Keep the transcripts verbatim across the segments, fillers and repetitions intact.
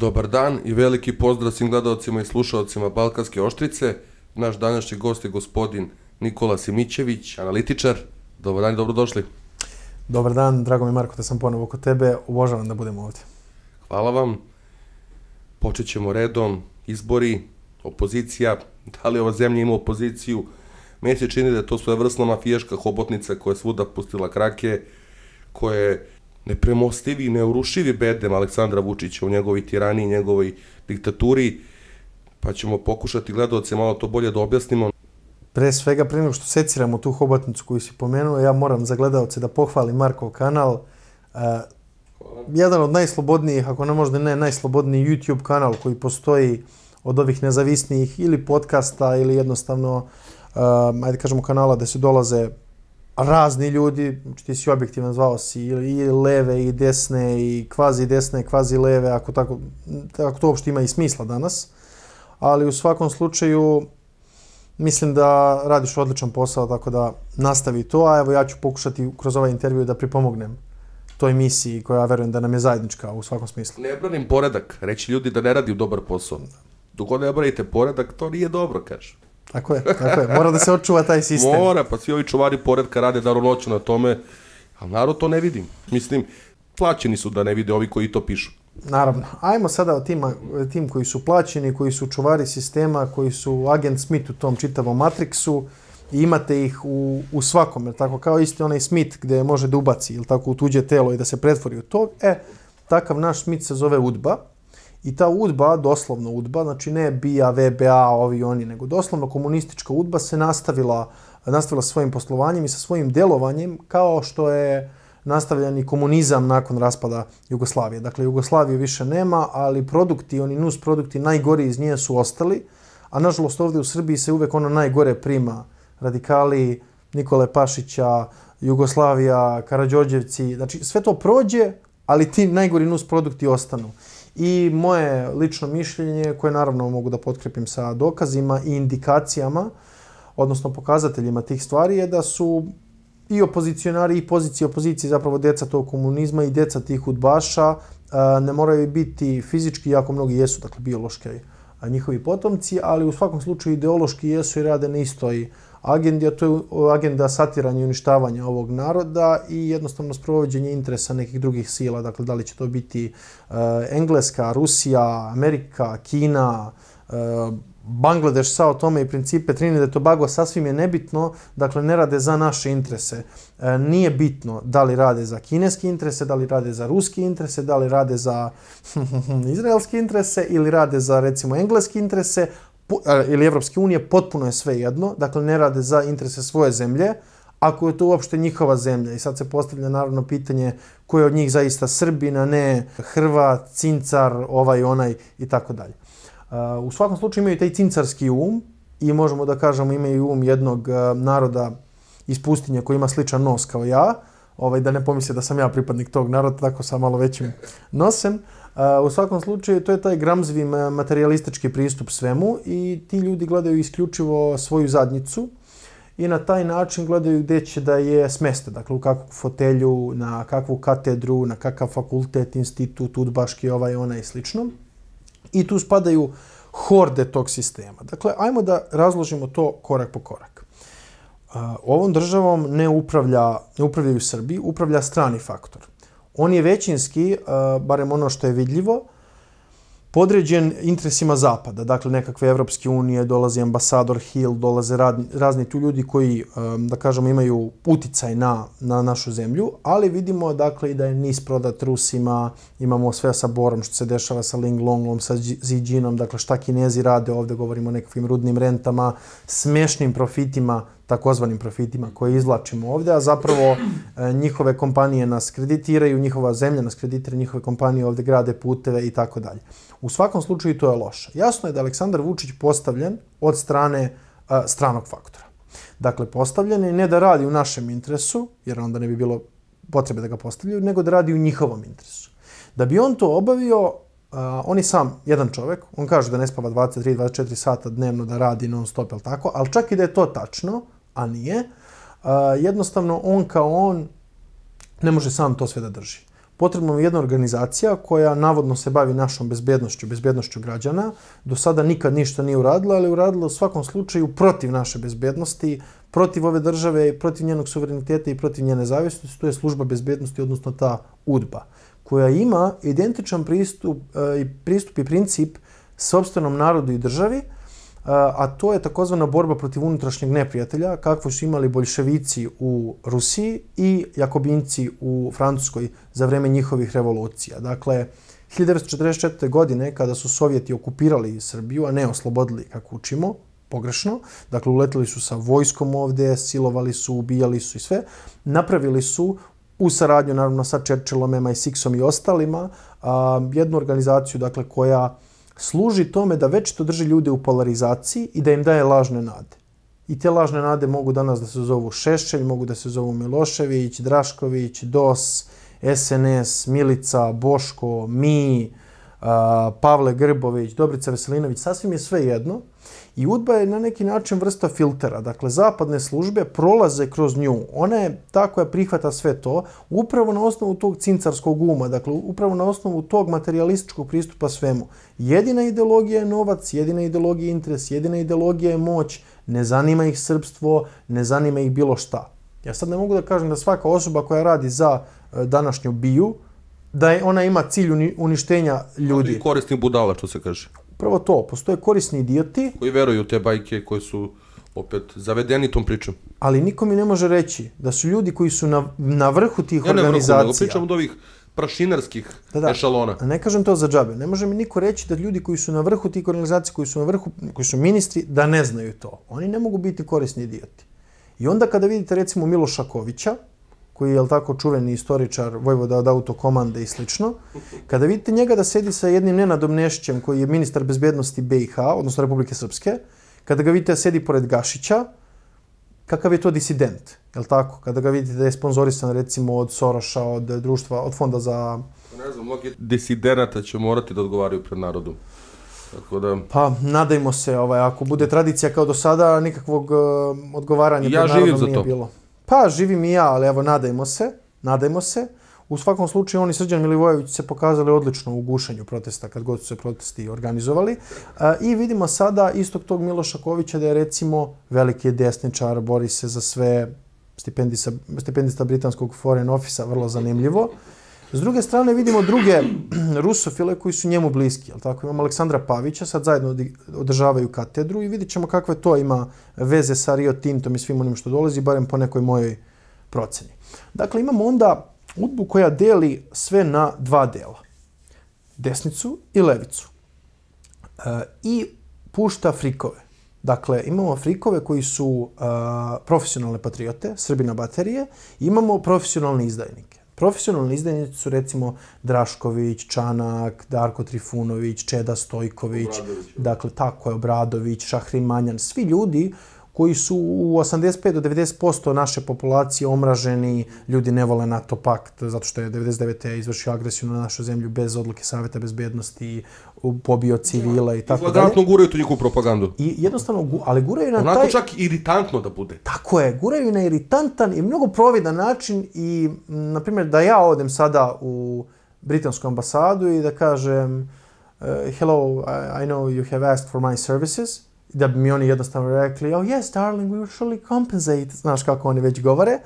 Dobar dan i veliki pozdrav svim gledalcima i slušalcima Balkanske oštrice. Naš današnji gost je gospodin Nikola Simićević, analitičar. Dobar dan i dobrodošli. Dobar dan, drago mi Marko da sam ponovo kod tebe. Obožavam da budemo ovdje. Hvala vam. Počet ćemo redom. Izbori, opozicija. Da li ova zemlja ima opoziciju? Meni se čini da je to svojevrsna mafijaška hobotnica koja je svuda pustila krake, koja je nepremostivi i neurušivi bedem Aleksandra Vučića u njegovoj tiraniji, njegovoj diktaturi, pa ćemo pokušati gledalce malo to bolje da objasnimo. Pre svega, prije nego što seciramo tu hobotnicu koju si pomenuo, ja moram za gledalce da pohvalim Markov kanal. Jedan od najslobodnijih, ako ne možda ne, najslobodniji YouTube kanal koji postoji od ovih nezavisnih ili podcasta ili jednostavno, ajde kažemo, kanala gde se dolaze razni ljudi, ti si objektivan, zvao si i leve i desne i kvazi desne, kvazi leve, ako to uopšte ima i smisla danas. Ali u svakom slučaju mislim da radiš odličan posao, tako da nastavi to. A evo ja ću pokušati kroz ovaj intervju da pripomognem toj misiji koja verujem da nam je zajednička u svakom smislu. Ne branim poredak, reći ljudi da ne radi dobar posao. Dok ne branite poredak, to nije dobro, kažem. Tako je, tako je. Mora da se očuva taj sistem. Mora, pa svi ovi čuvari poredka rade danonoćno na tome, ali narod to ne vidi. Mislim, plaćeni su da ne vide ovi koji to pišu. Naravno. Ajmo sada o tim koji su plaćeni, koji su čuvari sistema, koji su agent Smith u tom čitavom Matrixu i imate ih u svakom, kao isti onaj Smith gde može da ubaci u tuđe telo i da se pretvori u tog. E, takav naš Smith se zove Udba. I ta udba, doslovno udba, znači ne BIA, VBA, ovi oni, nego doslovno komunistička udba se nastavila svojim poslovanjem i sa svojim delovanjem kao što je nastavljan i komunizam nakon raspada Jugoslavije. Dakle, Jugoslavije više nema, ali produkti, oni nus produkti najgori iz nje su ostali, a nažalost ovdje u Srbiji se uvek ono najgore prima. Radikali, Nikole Pašića, Jugoslavija, Karađorđevci, znači sve to prođe, ali ti najgori nus produkti ostanu. I moje lično mišljenje, koje naravno mogu da potkrepim sa dokazima i indikacijama, odnosno pokazateljima tih stvari, je da su i opozicionari i pozicije opozicije, zapravo deca tog komunizma i deca tih udbaša, ne moraju biti fizički, jako mnogi jesu, dakle biološki njihovi potomci, ali u svakom slučaju ideološki jesu i rade na istoj agendi, a to je agenda satiranja i uništavanja ovog naroda i jednostavno sprovođenje interesa nekih drugih sila. Dakle, da li će to biti Engleska, Rusija, Amerika, Kina, Bangladeš, sa o tome i principe Trinidad i Tobago, sasvim je nebitno, dakle ne rade za naše interese. Nije bitno da li rade za kineski interese, da li rade za ruski interese, da li rade za izraelski interese ili rade za recimo engleski interese, ili Evropske unije, potpuno je sve jedno, dakle ne rade za interese svoje zemlje, ako je to uopšte njihova zemlja. I sad se postavlja naravno pitanje ko je od njih zaista Srbin, a ne Hrvat, Cincar, ovaj, onaj i tako dalje. U svakom slučaju imaju taj cincarski um i možemo da kažemo imaju um jednog naroda iz pustinje koji ima sličan nos kao ja, da ne pomisle da sam ja pripadnik tog naroda, tako sa malo većim nosem. U svakom slučaju to je taj gramzvi materialistički pristup svemu i ti ljudi gledaju isključivo svoju zadnjicu i na taj način gledaju gdje će da je smeste, dakle u kakvu fotelju, na kakvu katedru, na kakav fakultet, institut, udbaški, ovaj, ona i slično. I tu spadaju horde tog sistema. Dakle, ajmo da razložimo to korak po korak. Ovom državom ne upravljaju Srbi, upravlja strani faktor. On je većinski, barem ono što je vidljivo, podređen interesima Zapada. Dakle, nekakve Evropske unije, dolazi ambasador Hill, dolaze razni tu ljudi koji, da kažemo, imaju uticaj na našu zemlju, ali vidimo, dakle, i da je NIS prodat Rusima, imamo sve sa Borom, što se dešava sa Ling Longom, sa Ziđinom, dakle, šta Kinezi rade, ovdje govorimo o nekakvim rudnim rentama, smešnim profitima, takozvanim profitima koje izvlačimo ovdje, a zapravo njihove kompanije nas kreditiraju, njihova zemlja nas kreditira, njihove kompanije ovdje grade puteve i tako dalje. U svakom slučaju to je loše. Jasno je da je Aleksandar Vučić postavljen od strane stranog faktora. Dakle, postavljen je ne da radi u našem interesu, jer onda ne bi bilo potrebe da ga postavljaju, nego da radi u njihovom interesu. Da bi on to obavio, on je sam jedan čovek, on kaže da ne spava dvadeset tri do dvadeset četiri sata dnevno, da radi non stop, ali tako, ali čak i da je to tačno, a nije, jednostavno on kao on ne može sam to sve da drži. potrebna je jedna organizacija koja navodno se bavi našom bezbjednošću, bezbjednošću građana. Do sada nikad ništa nije uradila, ali je uradila u svakom slučaju protiv naše bezbjednosti, protiv ove države i protiv njenog suvereniteta i protiv njene nezavisnosti. To je služba bezbjednosti, odnosno ta UDBA, koja ima identičan pristup, e, pristup i princip sopstvenom narodu i državi, a to je takozvana borba protiv unutrašnjeg neprijatelja, kakvu su imali bolševici u Rusiji i jakobinci u Francuskoj za vreme njihovih revolucija. Dakle, hiljadu devetsto četrdeset četvrte. godine, kada su Sovjeti okupirali Srbiju, a ne oslobodili, kako učimo, pogrešno, dakle, uletili su sa vojskom ovdje, silovali su, ubijali su i sve, napravili su, u saradnju, naravno, sa Churchillom, em i šestom i ostalima, jednu organizaciju, dakle, koja služi tome da već to drži ljude u polarizaciji i da im daje lažne nade. I te lažne nade mogu danas da se zovu Šešelj, mogu da se zovu Milošević, Drašković, DOS, es en es, Milica, Boško, Mi, Pavle Grbović, Dobrica Veselinović, sasvim je sve jedno. I UDBA je na neki način vrsta filtera. Dakle, zapadne službe prolaze kroz nju. Ona je ta koja prihvata sve to upravo na osnovu tog cincarskog uma, dakle, upravo na osnovu tog materialističkog pristupa svemu. Jedina ideologija je novac, jedina ideologija je interes, jedina ideologija je moć. Ne zanima ih srpstvo, ne zanima ih bilo šta. Ja sad ne mogu da kažem da svaka osoba koja radi za današnju BIU, da ona ima cilj uništenja ljudi. I korisni budala, što se kaže. Prvo to, postoje korisni idioti. Koji veruju te bajke, koji su opet zavedeni tom pričom. Ali niko mi ne može reći da su ljudi koji su na, na vrhu tih ja organizacija. Ja ne vrhu, nego pričam od ovih prašinarskih da, da, ešalona. Ne kažem to za džabe. Ne može mi niko reći da ljudi koji su na vrhu tih organizacija, koji su na vrhu, koji su ministri, da ne znaju to. Oni ne mogu biti korisni idioti. I onda kada vidite recimo Miloša Kovića, koji je, jel tako, čuveni istoričar vojvoda od autokomande i slično, kada vidite njega da sedi sa jednim Nenadom Nešćem, koji je ministar bezbjednosti be i ha, odnosno Republike Srpske, kada ga vidite da sedi pored Gašića, kakav je to disident, jel tako? Kada ga vidite da je sponzorisan, recimo, od Soroša, od društva, od fonda za... Ne znam, mnogi disidenata će morati da odgovaraju pred narodom. Tako da... Pa, nadajmo se, ovaj, ako bude tradicija kao do sada, nikakvog uh, odgovaranja ja pred narodom nije bilo. Pa, živim i ja, ali evo, nadajmo se, nadajmo se. U svakom slučaju, oni Srđan Milivojević se pokazali odlično u gušenju protesta, kad god su se protesti organizovali. I vidimo sada istog tog Miloša Kovića da je, recimo, veliki desničar, bori se za sve, stipendista britanskog Foreign Office-a, vrlo zanimljivo. S druge strane, vidimo druge rusofile koji su njemu bliski. Tako, imamo Aleksandra Pavića, sad zajedno održavaju katedru i vidit ćemo kakve to ima veze sa Rio Tintom i svim onim što dolazi, barem po nekoj mojoj proceni. Dakle, imamo onda UDBU koja deli sve na dva dela. Desnicu i levicu. I pušta frikove. Dakle, imamo frikove koji su profesionalne patriote, Srbi na baterije, imamo profesionalne izdajnike. Profesionalni izdajnici su, recimo, Drašković, Čanak, Darko Trifunović, Čeda Stojković, dakle, tako je, Obradović, Šahri Manjan, svi ljudi koji su u osamdeset pet do devedeset posto naše populacije omraženi, ljudi ne vole NATO pakt, zato što je devedeset devete izvršio agresiju na našu zemlju bez odluke Saveta bezbednosti, pobio civila i tako dalje. Flagrantno guraju tu njihovu propagandu. I jednostavno, ali guraju na taj... Onako čak iritantno da bude. Tako je, guraju na iritantan i mnogo providan način i, na primjer, da ja odem sada u britansku ambasadu i da kažem hello, I know you have asked for my services, da bi mi oni jednostavno rekli, oh yes, darling, we will surely compensate, znaš kako oni već govore.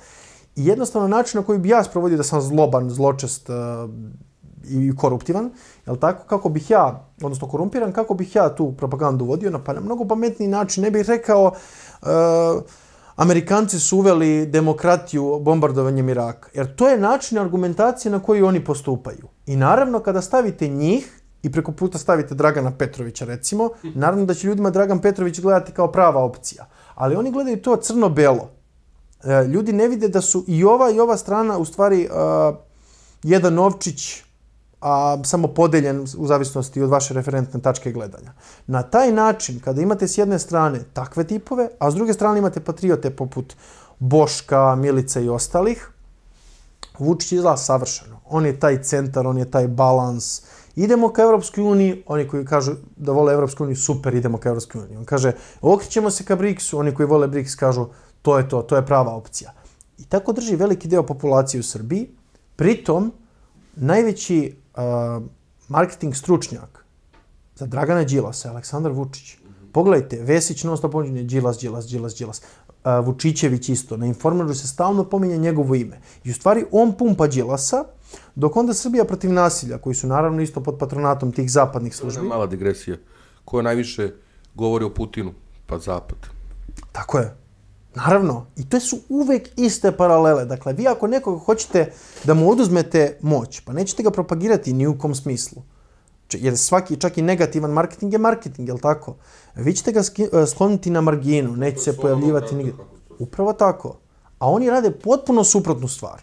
I jednostavno način na koji bi ja sprovodio da sam zloban, zločest uh, i koruptivan, jel tako, kako bih ja, odnosno korumpiran, kako bih ja tu propagandu vodio, na, pa na mnogo pametniji način. Ne bih rekao, uh, Amerikanci su uveli demokratiju bombardovanjem Iraka, jer to je način argumentacije na koji oni postupaju. I naravno, kada stavite njih, i preko puta stavite Dragana Petrovića, recimo, naravno da će ljudima Dragan Petrović gledati kao prava opcija. Ali oni gledaju to crno-belo. Ljudi ne vide da su i ova i ova strana u stvari uh, jedan novčić a, samo podeljen u zavisnosti od vaše referentne tačke gledanja. Na taj način, kada imate s jedne strane takve tipove, a s druge strane imate patriote poput Boška, Milica i ostalih, Vučić izgleda savršeno. On je taj centar, on je taj balans. Idemo ka Evropskoj uniji, oni koji kažu da vole Evropsku uniju, super, idemo ka Evropskoj uniji. On kaže, okrećemo se ka briksu, oni koji vole briks kažu, to je to, to je prava opcija. I tako drži veliki deo populacije u Srbiji, pritom najveći uh, marketing stručnjak za Dragana Đilasa, Aleksandar Vučić. Pogledajte, Vesić non stop pominje Đilas, Đilas, Đilas, Đilas. Uh, Vučićević isto. Na Informeru se stalno pominje njegovo ime. I u stvari on pumpa Đilasa, dok onda Srbija protiv nasilja, koji su naravno isto pod patronatom tih zapadnih službi. To je mala digresija. Koja najviše govori o Putinu? Pa Zapad. Tako je. Naravno. I te su uvek iste paralele. Dakle, vi ako nekoga hoćete da mu oduzmete moć, pa nećete ga propagirati ni u kom smislu. Jer svaki, čak i negativan marketing je marketing, jel tako? Vi ćete ga skloniti na marginu, neće se pojavljivati nigdje. Upravo tako. A oni rade potpuno suprotnu stvar.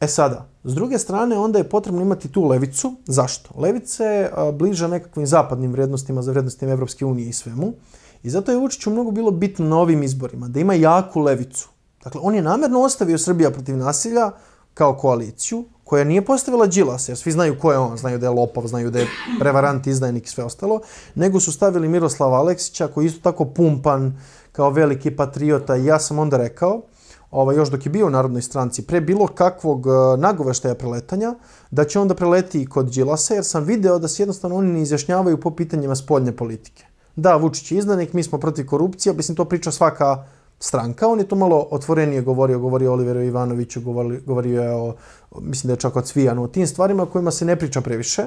E sada, s druge strane, onda je potrebno imati tu levicu. Zašto? Levica je bliža nekakvim zapadnim vrijednostima za vrijednostima Evropske unije i svemu. I zato je Vučiću mnogo bilo bitno na ovim izborima, da ima jaku levicu. Dakle, on je namjerno ostavio Srbija protiv nasilja kao koaliciju, koja nije postavila Đilasa, jer svi znaju ko je on, znaju da je lopov, znaju da je prevarant, izdajnik i sve ostalo, nego su stavili Miroslava Aleksića, koji je isto tako pumpan kao veliki patriota. I ja sam onda rekao, ovaj, još dok je bio u Narodnoj stranci, pre bilo kakvog nagoveštaja preletanja, da će onda preleti i kod Đilasa, jer sam video da se jednostavno oni ne izjašnjavaju po pitanjima spoljne politike. Da, Vučić je izdajnik, mi smo protiv korupcije, mislim, to priča svaka stranka. On je to malo otvorenije govorio, govorio o Oliveru Ivanoviću, govorio je o, mislim da je čak o Cvijanu, o tim stvarima kojima se ne priča previše,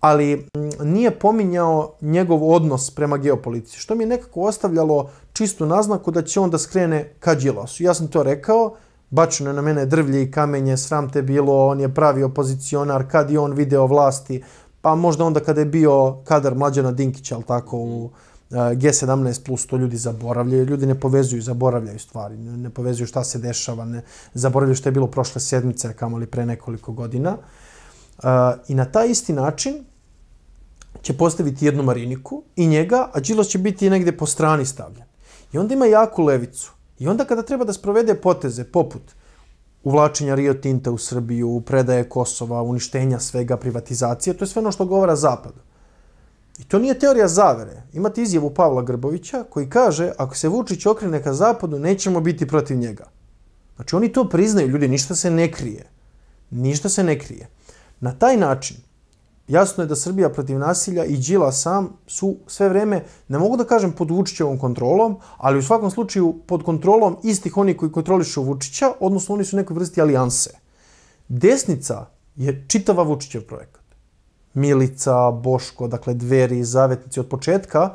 ali nije pominjao njegov odnos prema geopolitici, što mi je nekako ostavljalo čistu naznaku da će on da skrene ka Đilasu. Ja sam to rekao, bačeno je na mene drvlje i kamenje, sram te bilo, on je pravi opozicionar, kad je on video vlasti, pa možda onda kada je bio kadar Mlađana Dinkića, ali tako u G sedamnaest plus, to ljudi zaboravljaju, ljudi ne povezuju, zaboravljaju stvari, ne povezuju šta se dešava, ne zaboravljaju što je bilo prošle sedmice, kamoli pre nekoliko godina. I na taj isti način će postaviti jednu Mariniku i njega, a Đilas će biti negdje po strani stavljen. I onda ima jaku levicu. I onda kada treba da sprovede poteze poput uvlačenja Rio Tinta u Srbiju, predaje Kosova, uništenja svega, privatizacije, to je sve ono što govara Zapadu. I to nije teorija zavere. Imate izjavu Pavla Grbovića koji kaže ako se Vučić okrene ka zapadu, nećemo biti protiv njega. Znači oni to priznaju, ljudi, ništa se ne krije. Ništa se ne krije. Na taj način, jasno je da Srbija protiv nasilja i Đilas sam su sve vreme, ne mogu da kažem pod Vučićevom kontrolom, ali u svakom slučaju pod kontrolom istih onih koji kontrolišu Vučića, odnosno oni su u nekoj vrsti alijanse. Desnica je čitava Vučićev projekat. Milica, Boško, dakle Dveri, Zavetnici od početka.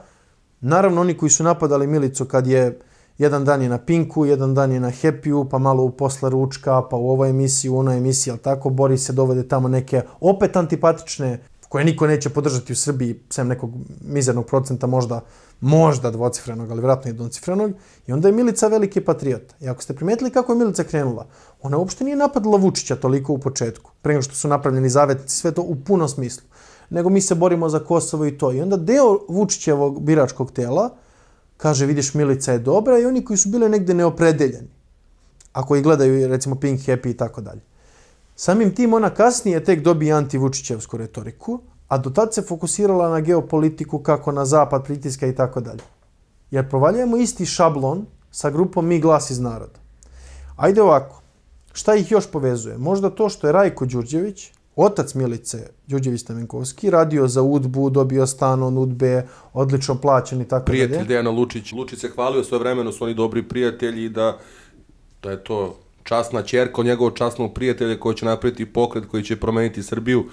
Naravno, oni koji su napadali Milicu kad je jedan dan je na Pinku, jedan dan je na Happy-u, pa malo u posle ručka, pa u ovoj emisiji, u onoj emisiji, ali tako, Bori se dovede tamo neke opet antipatične, koje niko neće podržati u Srbiji, sem nekog mizernog procenta, možda, možda dvocifrenog, ali vjerojatno i jednocifrenog. I onda je Milica veliki patriot. I ako ste primetili kako je Milica krenula, ona uopšte nije napadala Vučića toliko u početku, pre nego što su napravljeni zavetnici, sve to u punom smislu, nego mi se borimo za Kosovo i to. I onda deo Vučićevog biračkog tela kaže, vidiš, Milica je dobra, i oni koji su bili negde neopredeljeni, ako ih gledaju, recimo, Pink, Happy i tako dalje. Samim tim ona kasnije tek dobije anti-Vučićevsku retoriku, a do tad se fokusirala na geopolitiku, kako na zapad, pritiska i tako dalje. Jer provaljujemo isti šablon sa grupom Mi glas iz naroda. Ajde ovako, šta ih još povezuje? Možda to što je Rajko Đurđević, otac Milice, Đurđević-Stamenkovski, radio za Udbu, dobio stan od Udbe, odlično plaćen i tako dalje. Prijatelj Dejana Lučić. Lučić se hvalio, svoje vremeno su oni dobri prijatelji i da je to časna čerka, njegovog časnog prijatelja koji će napraviti pokret, koji će promeniti Srbiju.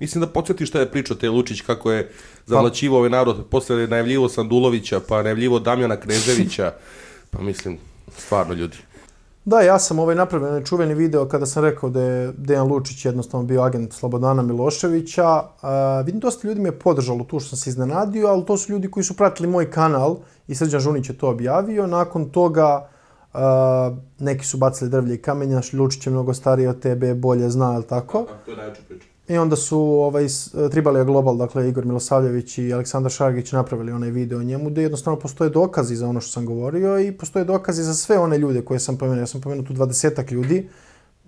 Mislim da podsjeti šta je pričao te Lučić, kako je zavlačivo ovaj narod, posle najavljivo Sandulovića, pa najavljivo Damjana Kneževića. Pa mislim, stvarno ljudi. Da, ja sam ovaj napravljen čuveni video kada sam rekao da je Dejan Lučić jednostavno bio agent Slobodana Miloševića. Vidim, dosta ljudi me je podržalo tu što sam se iznenadio, ali to su ljudi koji su pratili moj kanal i Srđan Žunić je to objavio. Nakon toga Uh, neki su bacili drvlje i kamenja, Lučić je mnogo stariji od tebe, bolje zna, ili tako? A, to je najveća priča. I onda su ovaj, Tribalija Global, dakle Igor Milosavljević i Aleksandar Šargić napravili onaj video o njemu, gdje jednostavno postoje dokazi za ono što sam govorio i postoje dokazi za sve one ljude koje sam pomenuo. Ja sam pomenuo tu dvadesetak ljudi.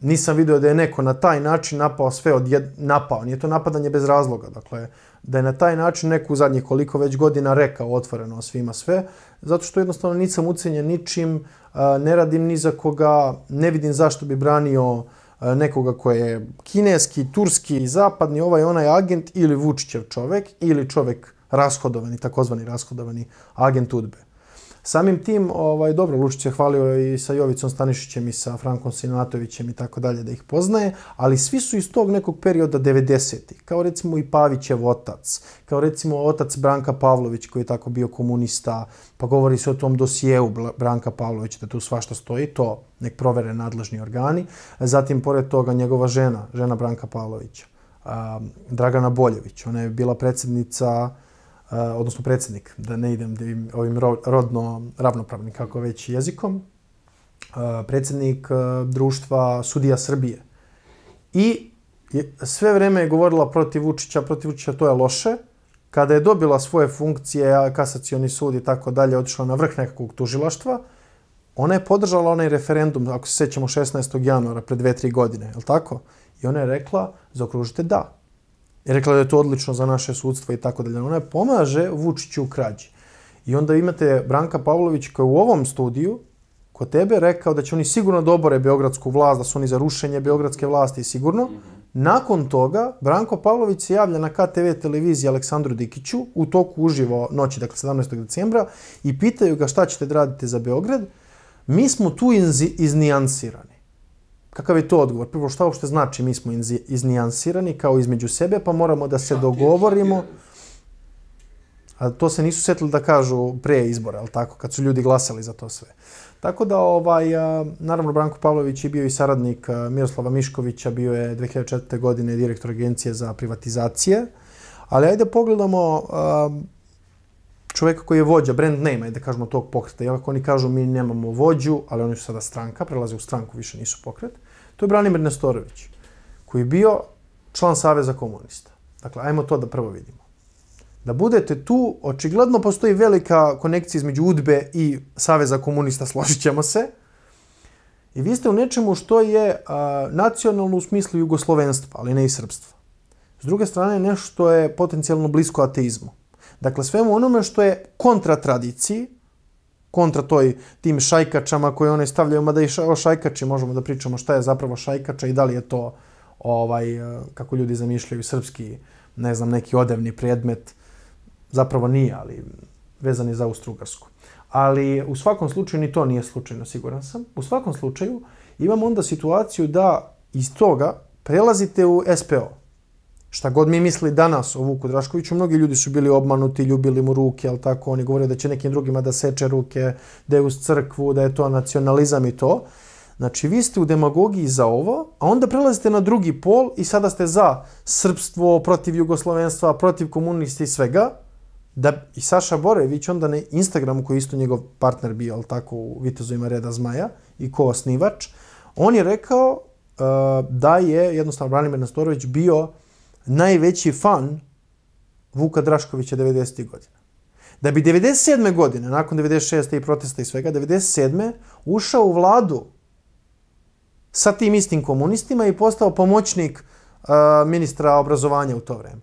Nisam vidio da je neko na taj način napao sve od jed... napao. Nije to napadanje bez razloga. Dakle, da je na taj način neko u zadnjih koliko već godina rekao otvoreno svima sve, zato što jednostavno nisam ucenjen ničim, ne radim ni za koga, ne vidim zašto bi branio nekoga koji je kineski, turski, zapadni, ovaj onaj agent ili Vučićev čovjek ili čovjek rashodovani, takozvani rashodovani agent UDBE. Samim tim, ovaj, dobro, Lučić se hvalio i sa Jovicom Stanišićem i sa Frankom Sinatovićem i tako dalje da ih poznaje, ali svi su iz tog nekog perioda devedesetih, kao recimo i Pavićev otac, kao recimo otac Branka Pavlović koji je tako bio komunista, pa govori se o tom dosijeu Branka Pavlovića, da tu svašta stoji, to nek provere nadležni organi. Zatim, pored toga, njegova žena, žena Branka Pavlovića, Dragana Boljević, ona je bila predsjednica... odnosno predsjednik, da ne idem ovim rodno ravnopravnim kako već jezikom, predsjednik društva Sudija Srbije. I sve vreme je govorila protiv Vučića, protiv Vučića to je loše. Kada je dobila svoje funkcije, kasacioni sud i tako dalje, otišla na vrh nekakvog tužilaštva, ona je podržala onaj referendum, ako se sjećamo, šesnaestog januara pred dve, tri godine, je li tako? I ona je rekla, zaokružite da. I rekla da je to odlično za naše sudstvo i tako dalje. Ona pomaže Vučiću u krađi. I onda imate Branka Pavlović koja je u ovom studiju kod tebe rekao da će oni sigurno da obore beogradsku vlast, da su oni za rušenje beogradske vlasti sigurno. Nakon toga Branko Pavlović se javlja na K T V televiziji Aleksandru Dikiću u toku uživo noći, dakle sedamnaestog decembra, i pitaju ga šta ćete da radite za Beograd. Mi smo tu iznijansirani. Kakav je to odgovor? Prvo, šta uopšte znači mi smo iznijansirani kao između sebe, pa moramo da se dogovorimo. A to se nisu setili da kažu pre izbora, ali tako, kad su ljudi glasali za to sve. Tako da, ovaj, naravno, Branko Pavlović je bio i saradnik Miroslava Miškovića, bio je dve hiljade četvrte. godine direktor Agencije za privatizacije. Ali ajde pogledamo čovjeka koji je vođa, brand name, ajde da kažemo tog pokreta. Iako oni kažu mi nemamo vođu, ali oni su sada stranka, prelaze u stranku, više nisu pokret. To je Branimir Nestorović, koji je bio član Saveza komunista. Dakle, ajmo to da prvo vidimo. Da budete tu, očigledno postoji velika konekcija između UDBE i Saveza komunista, složit ćemo se. I vi ste u nečemu što je nacionalno u smislu jugoslovenstva, ali ne i srpstva. S druge strane, nešto je potencijalno blisko ateizmu. Dakle, svemu onome što je kontra tradiciji, kontra toj, tim šajkačama koje one stavljaju, mada i o šajkači možemo da pričamo šta je zapravo šajkača i da li je to, ovaj, kako ljudi zamišljaju, srpski, ne znam, neki odevni predmet. Zapravo nije, ali vezan je za Austro-Ugarsku. Ali u svakom slučaju, ni to nije slučajno, siguran sam, u svakom slučaju imamo onda situaciju da iz toga prelazite u S P O. Šta god mi misli danas o Vuku Draškoviću, mnogi ljudi su bili obmanuti, ljubili mu ruke, ali tako, oni govore da će nekim drugima da seče ruke, da je uz crkvu, da je to nacionalizam i to. Znači, vi ste u demagogiji za ovo, a onda prelazite na drugi pol i sada ste za srpstvo, protiv jugoslovenstva, protiv komunisti i svega. I Saša Borević onda na Instagramu, koji je isto njegov partner bio, ali tako, u Vitezovima reda Zmaja i ko osnivač, on je rekao da je jednostavno Branimir Nestorović bio najveći fan Vuka Draškovića devedesetih godina. Da bi devedeset sedme godine, nakon devedeset šeste i protesta i svega, devedeset sedme ušao u vladu sa tim istim komunistima i postao pomoćnik ministra obrazovanja u to vreme.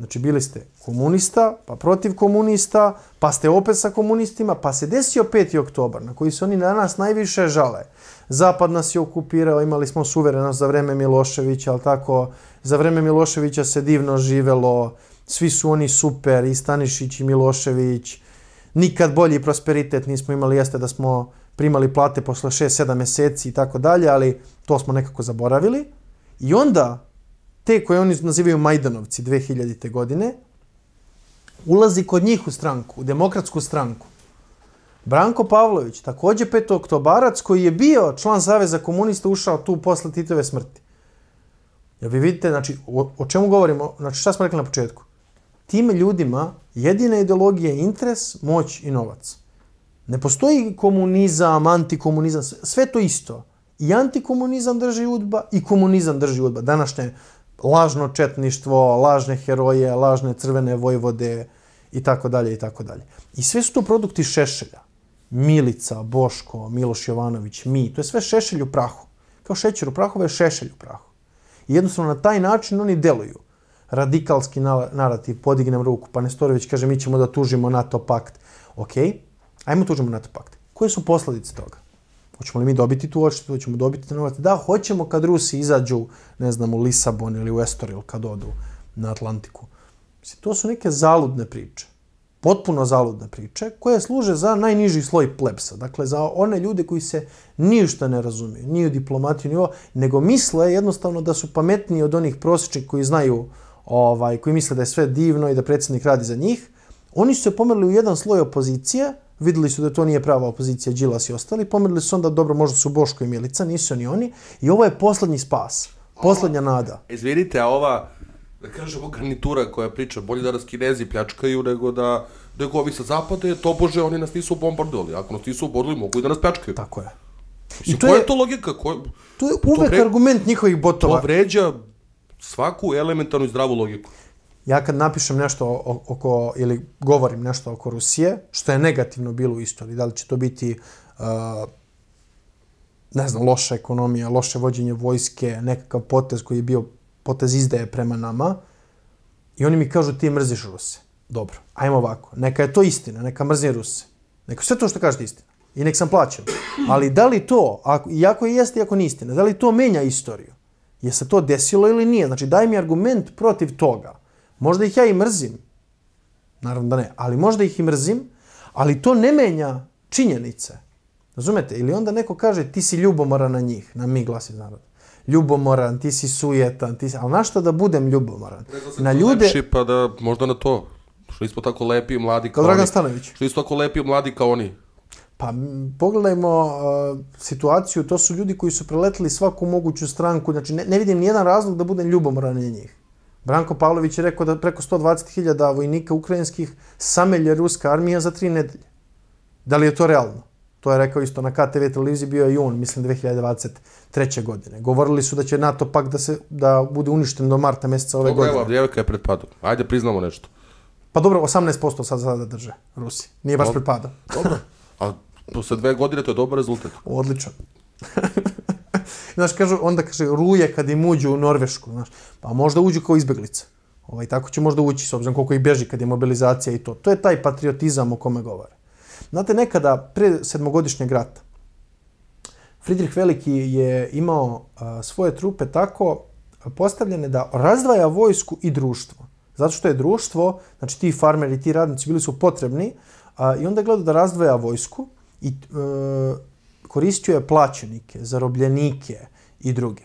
Znači, bili ste komunista, pa protiv komunista, pa ste opet sa komunistima, pa se desio peti oktobar, na koji se oni na nas najviše žale. Zapad nas je okupirao, imali smo suverenost za vreme Miloševića, ali tako, za vreme Miloševića se divno živelo, svi su oni super, i Stanišić i Milošević, nikad bolji prosperitet nismo imali, jeste da smo primali plate posle šest sedam meseci i tako dalje, ali to smo nekako zaboravili. I onda, te koje oni nazivaju Majdanovci dve hiljadite godine, ulazi kod njih u stranku, u demokratsku stranku. Branko Pavlović, također petoktobarac, koji je bio član Saveza komunista, ušao tu posle Titove smrti. Jer vi vidite, znači, o, o čemu govorimo, znači šta smo rekli na početku? Tim ljudima jedina ideologija je interes, moć i novac. Ne postoji komunizam, antikomunizam, sve to isto. I antikomunizam drži UDBA i komunizam drži UDBA. Današnje lažno četništvo, lažne heroje, lažne crvene vojvode i tako dalje i tako dalje. I sve su to produkti Šešelja. Milica, Boško, Miloš Jovanović, mi. To je sve Šešelj u prahu. Kao šećer u prahu je Šešelj u prahu. I jednostavno na taj način oni deluju. Radikalski narativ, podignem ruku, pa Nestorović kaže mi ćemo da tužimo NATO pakt. Ok, ajmo tužimo NATO pakt. Koje su posledice toga? Hoćemo li mi dobiti tu odštetu, hoćemo dobiti novac? Da, hoćemo kad Rusi izađu, ne znam, u Lisabon ili u Estoril, kad odu na Atlantiku. Mislim, to su neke zaludne priče, potpuno zaludne priče, koje služe za najniži sloj plebsa. Dakle, za one ljude koji se ništa ne razumiju, ni u diplomatiju, ni ovo, nego misle jednostavno da su pametniji od onih prosječnih koji znaju, ovaj, koji misle da je sve divno i da predsjednik radi za njih. Oni su se pomerili u jedan sloj opozicije, vidjeli su da to nije prava opozicija, Đilas i ostali, pomerili su onda, dobro, možda su Boško i Milica, nisu oni oni, i ovo je poslednji spas, poslednja nada. Izvinite, a ova, da kažemo, garnitura koja priča, bolje da nas Kinezi pljačkaju nego da ovi sa zapade, to bože, oni nas nisu bombardovali, ako nas nisu bombardovali, mogu i da nas pljačkaju. Tako je. Koja je to logika? To je uvek argument njihovih botova. To vređa svaku elementarnu i zdravu logiku. Ja kad napišem nešto oko, ili govorim nešto oko Rusije, što je negativno bilo u istoriji, da li će to biti, ne znam, loša ekonomija, loše vođenje vojske, nekakav potez koji je bio potez izdaje prema nama, i oni mi kažu ti mrziš Ruse. Dobro, ajmo ovako, neka je to istina, neka mrzim Ruse. Neka sve to što kažete istina. I nek sam plaćen. Ali da li to, iako je jeste, iako nije istina, da li to menja istoriju? Je se to desilo ili nije? Znači, daj mi argument protiv toga. Možda ih ja i mrzim, naravno da ne, ali možda ih i mrzim, ali to ne menja činjenice. Razumete? Ili onda neko kaže ti si ljubomoran na njih, na mi glasi narod. Ljubomoran, ti si sujetan, ti si... Ali na što da budem ljubomoran? Na ljude... Pa da, možda na to, što isto tako lepi i mladi kao oni. Kao Dragan Stanović. Što isto tako lepi i mladi kao oni. Pa pogledajmo situaciju, to su ljudi koji su preletili svaku moguću stranku, znači ne vidim nijedan razlog da budem ljubomoran na njih. Branko Pavlović je rekao da preko sto dvadeset hiljada vojnika ukrajinskih samelje ruska armija za tri nedelje. Da li je to realno? To je rekao isto na K T V televiziji, bio je i on, mislim, dve hiljade dvadeset treće. godine. Govorili su da će NATO pak da bude uništen do marta mjeseca ove godine. Evo, Avdijevka je pred padom. Ajde, priznamo nešto. Pa dobro, osamnaest posto sad sada drže Rusi. Nije baš pred padom. Dobro, a posle dve godine to je dobar rezultat. Odličan. Znaš, onda kaže, ruje kad im uđu u Norvešku, znaš, pa možda uđu kao izbeglice. Tako će možda ući, s obzirom koliko ih beži kad je mobilizacija i to. To je taj patriotizam o kome govore. Znate, nekada, pre sedmogodišnjeg rata, Fridrih Veliki je imao svoje trupe tako postavljene da razdvaja vojsku i društvo. Zato što je društvo, znači ti farmeri, ti radnici bili su potrebni, i onda je gledao da razdvaja vojsku i... koristio je plaćenike, zarobljenike i druge.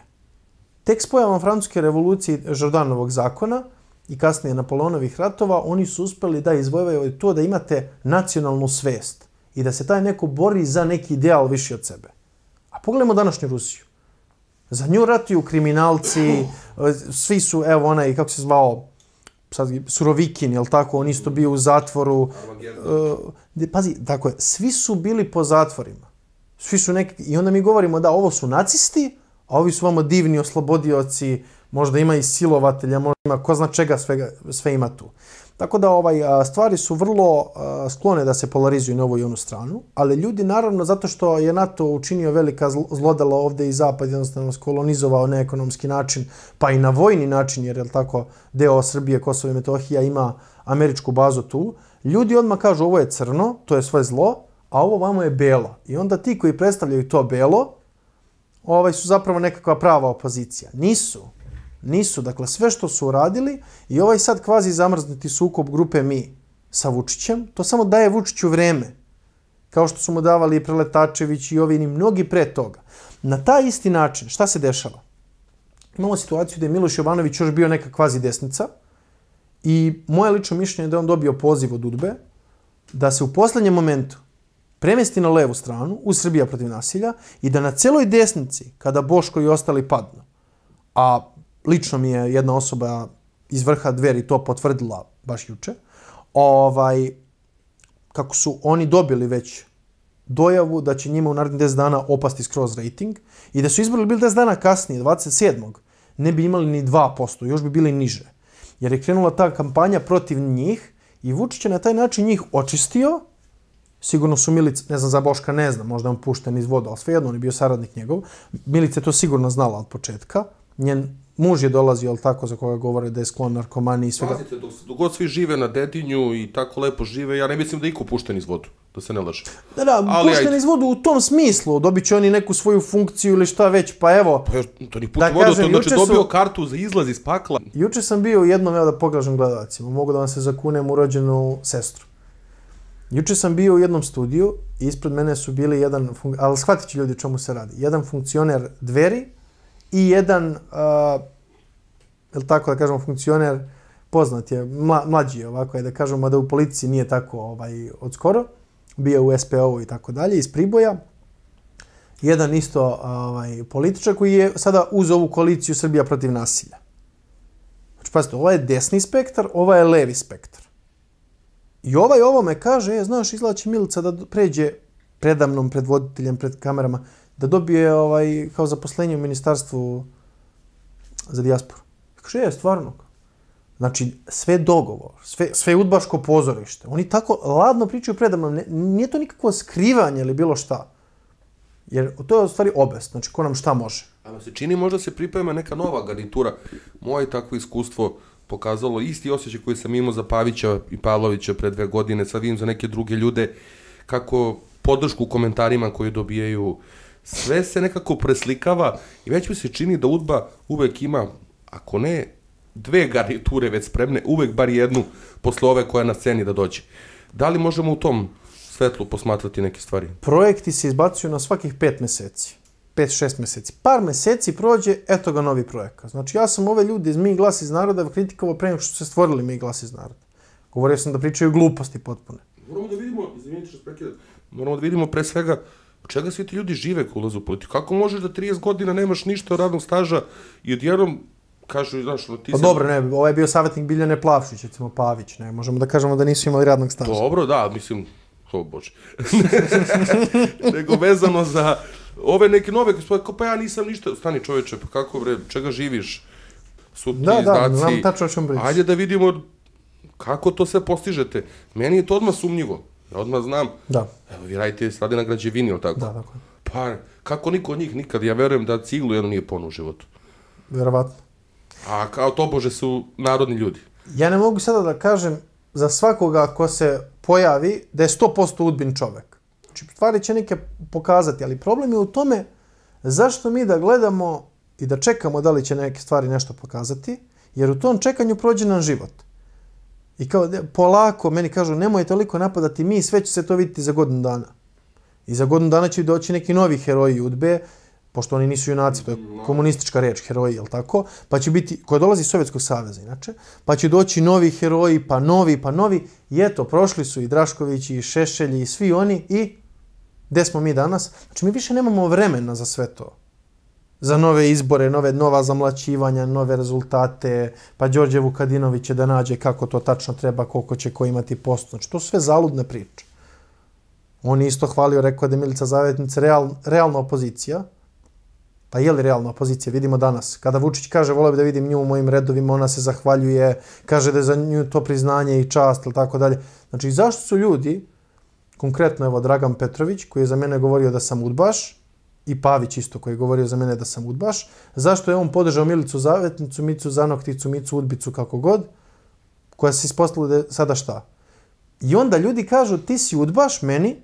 Tek s pojavom Francuske revolucije i Žordanovog zakona i kasnije Napoleonovih ratova, oni su uspeli da izvojevaju to da imate nacionalnu svest i da se taj neko bori za neki ideal viši od sebe. A pogledajmo današnju Rusiju. Za nju ratuju kriminalci, svi su, evo onaj, kako se zvao, Surovikin, je li tako, on isto bio u zatvoru. Pazi, tako je, svi su bili po zatvorima. Svi su neki, i onda mi govorimo da ovo su nacisti, a ovi su vamo divni oslobodioci, možda ima i silovatelja, možda ima ko zna čega sve ima tu. Tako da stvari su vrlo sklone da se polarizuju na ovu i onu stranu, ali ljudi naravno zato što je NATO učinio velika zlodela ovde i Zapad jednostavno skolonizovao na ekonomski način, pa i na vojni način, jer je tako deo Srbije, Kosova i Metohija ima američku bazu tu, ljudi odmah kažu ovo je crno, to je svoje zlo, a ovo vamo je belo. I onda ti koji predstavljaju to belo su zapravo nekakva prava opozicija. Nisu. Nisu. Dakle, sve što su uradili i ovaj sad kvazi zamrznuti sukob grupe Mi sa Vučićem, to samo daje Vučiću vreme. Kao što su mu davali i Preletačević i ovi i mnogi pre toga. Na taj isti način, šta se dešava? Imamo situaciju da je Miloš Jovanović još bio neka kvazi desnica i moje lično mišljenje je da je on dobio poziv od Udbe da se u poslednjem momentu premesti na levu stranu, u Srbija protiv nasilja, i da na celoj desnici, kada Boško i ostali padnu, a lično mi je jedna osoba iz vrha Dveri to potvrdila baš juče, kako su oni dobili već dojavu da će njima u narednih deset dana opasti skroz rating i da su izbori bili deset dana kasnije, dvadeset sedmog ne bi imali ni dva posto, još bi bili niže. Jer je krenula ta kampanja protiv njih i Vučić je na taj način njih očistio. Sigurno su Milica, ne znam, za Boška ne znam, možda je on pušten iz voda, ali svejedno, on je bio saradnik njegov. Milica je to sigurno znala od početka. Njen Muž je dolazio, ali tako, za koga govore da je sklon narkomaniji i svega. Pazite, dok god svi žive na Dedinju i tako lepo žive, ja ne mislim da je iko pušten iz vodu, da se ne laže. Da, da, pušten iz vodu u tom smislu, dobit će oni neku svoju funkciju ili šta već, pa evo. Pa još, to ni pušten vodu, to znači dobio kartu za izlaz iz pakla. Juče sam bio jednom, evo da poglažem gledalacima, mogu da vam se zakunem u rođenu sestru. Juče sam bio u jednom studiju i ispred mene su bili jedan, ali shvatit će ljudi o čemu se radi, jedan funkcioner Dveri i jedan, uh, ili tako da kažemo, funkcioner, poznat je, mla, mlađi ovako je, da kažemo, da u politici nije tako ovaj, od skoro, bio u S P O i tako dalje, iz Priboja. Jedan isto ovaj, političar koji je sada uz ovu koaliciju Srbija protiv nasilja. Znači, pazite, ovo je desni spektar, ovo je levi spektar. I ovaj ovo me kaže, je, znaš, izlači Milica da pređe predamnom, pred voditeljem, pred kamerama, da dobije ovaj, kao zaposlenje u Ministarstvu za dijasporu. Kaže, je, stvarno. Znači, sve dogovor, sve, sve udbaško pozorište. Oni tako ladno pričaju predamnom. Nije to nikakvo skrivanje ili bilo šta. Jer to je u stvari obest. Znači, ko nam šta može. Ali se čini možda se priprema neka nova garnitura. Moje takvo iskustvo pokazalo isti osjećaj koji sam imao za Pavića i Pavlovića pre dve godine. Sad vidim za neke druge ljude kako podršku u komentarima koju dobijaju. Sve se nekako preslikava i već mi se čini da udba uvek ima, ako ne, dve garniture već spremne, uvek bar jednu posle ove koja je na sceni da dođe. Da li možemo u tom svetlu posmatrati neke stvari? Projekti se izbacuju na svakih pet meseci. Pet, šest meseci. Par meseci prođe, eto ga novi projekat. Znači, ja sam ove ljude iz Mi glas iz naroda kritikovao pre nego što se stvorili Mi glas iz naroda. Govorio sam da pričaju gluposti potpune. Moramo da vidimo, izvinite što prekidam, moramo da vidimo pre svega od čega svi ti ljudi žive ko ulaze u politiku. Kako možeš da trideset godina nemaš ništa od radnog staža i odjednom kažu, znaš, no ti pa si... Dobro, ne, ovaj je bio savjetnik Biljane Plavšić, recimo Pavić, ne, možemo da kažemo da nisu imali radnog staža. Dobro, da, mislim, o bože. Nego vezano za ove neke nove, kao pa ja nisam ništa, stani čoveče, pa kako bre, čega živiš? Sutni da, izdaci. Da, znam tačno o čemu pričam. Ajde da vidimo kako to sve postižete. Meni je to odmah sumnjivo. Ja odmah znam, da. Evo, vi radite, radi na građevini, ili tako? Da, tako je. Pa, kako niko od njih nikad, ja verujem da ciglu jedno nije ponuo u životu. Vjerovatno. A kao to, bože, su narodni ljudi. Ja ne mogu sada da kažem za svakoga ko se pojavi da je sto posto udbin čovek. Znači, stvari će neke pokazati, ali problem je u tome zašto mi da gledamo i da čekamo da li će neke stvari nešto pokazati, jer u tom čekanju prođe nam život. I kao, polako, meni kažu, nemoj toliko napadati mi, sve će se to vidjeti za godinu dana. I za godinu dana će doći neki novi heroji udbe, pošto oni nisu junaci, to je komunistička reč, heroji, jel tako? Pa će biti, koja dolazi iz Sovjetskog saveza, inače, pa će doći novi heroji, pa novi, pa novi. I eto, prošli su i Draškovići, i Šešelji, i svi oni, i gde smo mi danas? Znači, mi više nemamo vremena za sve to. Za nove izbore, nove, nova zamlačivanja, nove rezultate, pa Đorđe Vukadinović će da nađe kako to tačno treba, koliko će ko imati posto. Znači, to su sve zaludne priče. On isto hvalio, rekao da je Milica Zavetnica real, realna opozicija. Pa je li realna opozicija? Vidimo danas. Kada Vučić kaže, volio bi da vidim nju u mojim redovima, ona se zahvaljuje, kaže da je za nju to priznanje i čast, ili tako dalje. Znači, zašto su ljudi, konkretno evo Dragan Petrović, koji je za mene govorio da sam udbaš, i Pavić isto koji je govorio za mene da sam udbaš, zašto je on podržao Milicu Zavetnicu, Micu Zanokticu, Micu Udbicu, kako god, koja se ispostavila da je sada šta. I onda ljudi kažu, ti si udbaš meni,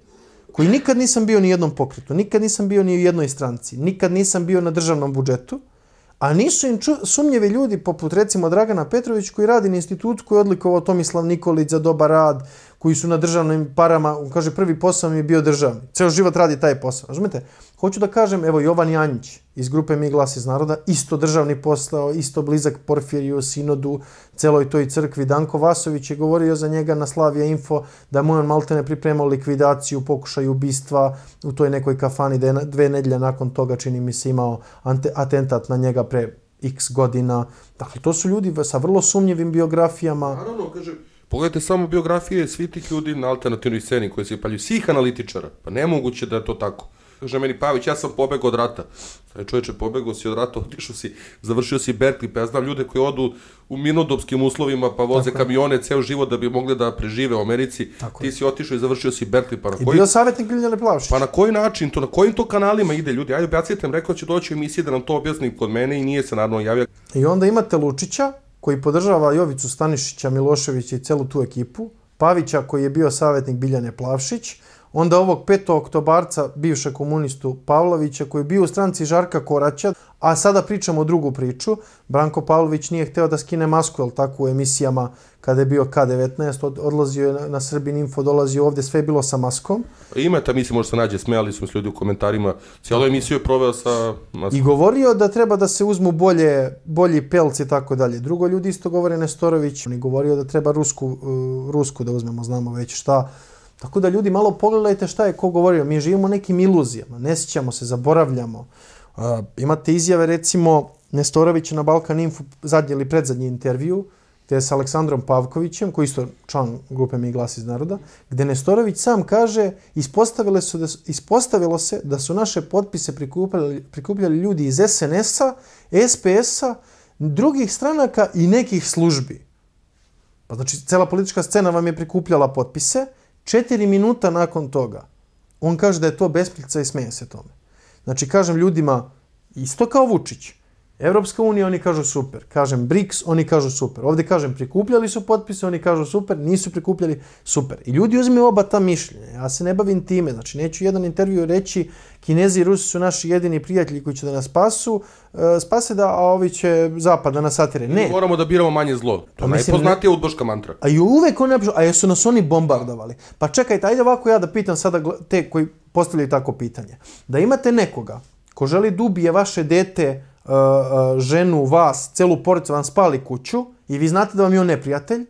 koji nikad nisam bio ni u jednom pokretu, nikad nisam bio ni u jednoj stranci, nikad nisam bio na državnom budžetu, a nisu im sumnjevi ljudi, poput recimo Dragana Petrović, koji radi na institutu, koji je odlikovao Tomislav Nikolić za dobar rad, koji su na državnim parama, kaže, prvi posao mi je bio državni. Ceo život radi taj posao. Razumete? Hoću da kažem, evo, Jovan Janjić iz grupe Mi glas iz naroda, isto državni posao, isto blizak Porfiriju, Sinodu, celoj toj crkvi. Danko Vasović je govorio za njega na Slavija Info da mu on maltene pripremao likvidaciju, pokušaj ubistva u toj nekoj kafani, da je dve nedelje nakon toga, čini mi se, imao atentat na njega pre x godina. Dakle, to su ljudi sa vrlo sumnjivim biografijama. Naravno, kaže, pogledajte samo biografije svih tih ljudi na alternativnoj sceni koji se paljuju, svih analitičara. Pa nemoguće da je to tako. Kaže meni Pavić, ja sam pobegao od rata. Znači, čovječe, pobegao si od rata, otišao si, završio si Berklip. Ja znam ljude koji odu u minodopskim uslovima pa voze kamione ceo život da bi mogli da prežive u Americi. Ti si otišao i završio si Berklip. I bio savjetnik Ljiljane Plavšić. Pa na koji način to, na kojim to kanalima ide ljudi? Ajde, objasnite im, rekao će doći u emisiji da nam to objasni kod mene i nije se naravno javio. I onda imate Lučića koji podržava Jovicu Stanišića, Miloševića i celu tu ekipu, Pavića koji je bio savjetnik Biljane Plavšić, onda ovog petog oktobarca, bivša komunistu Pavlovića koji je bio u stranci Žarka Koraća, a sada pričamo drugu priču. Branko Pavlović nije hteo da skine masku, jel tako, u emisijama kada je bio ka devetnaest, odlazio je na Srbin Info, dolazio ovdje, sve je bilo sa maskom. Ima ta misli, možda se nađe, smijali smo s ljudi u komentarima, cijelu emisiju je proveo sa maskom. I govorio da treba da se uzmu bolje, bolji pelci i tako dalje. Drugo, ljudi isto govore Nestorović, on je govorio da treba Rusku, Rusku da uzmemo, znamo već šta. Tako da, ljudi, malo pogledajte šta je ko govorio. Mi živimo nekim iluzijama, ne sjećamo se, zaboravljamo. Uh, imate izjave, recimo, Nestorovića na Balkan Info, zadnji ili predzadnji intervju, gdje je s Aleksandrom Pavkovićem, koji isto član grupe Mi glas iz naroda, gdje Nestorović sam kaže, ispostavilo se da, ispostavilo se da su naše potpise prikupljali, prikupljali ljudi iz S N S-a, S P S-a, drugih stranaka i nekih službi. Pa znači, cela politička scena vam je prikupljala potpise. Četiri minuta nakon toga on kaže da je to besmislica i smeje se tome. Znači, kažem ljudima, isto kao Vučić, Evropska unija, oni kažu super. Kažem BRICS, oni kažu super. Ovdje kažem prikupljali su potpise, oni kažu super, nisu prikupljali, super. I ljudi uzme oba ta mišljenja. Ja se ne bavim time. Znači, neću jedan intervju reći Kinezi i Rusi su naši jedini prijatelji koji će da nas spasu, spase da, a ovi će zapad da nas satire. Ne. Moramo da biramo manje zlo. To je najpoznatija udboška mantra. A i uvek oni, a jesu nas oni bombardovali. Pa čekajte, ajde ovako ja da pitam sada te koji postavljaju tako pitanje. Da imate nekoga ko želi da ubije vaše dete, ženu, vas, celu porodicu, vam spali kuću i vi znate da vam je on neprijatelj,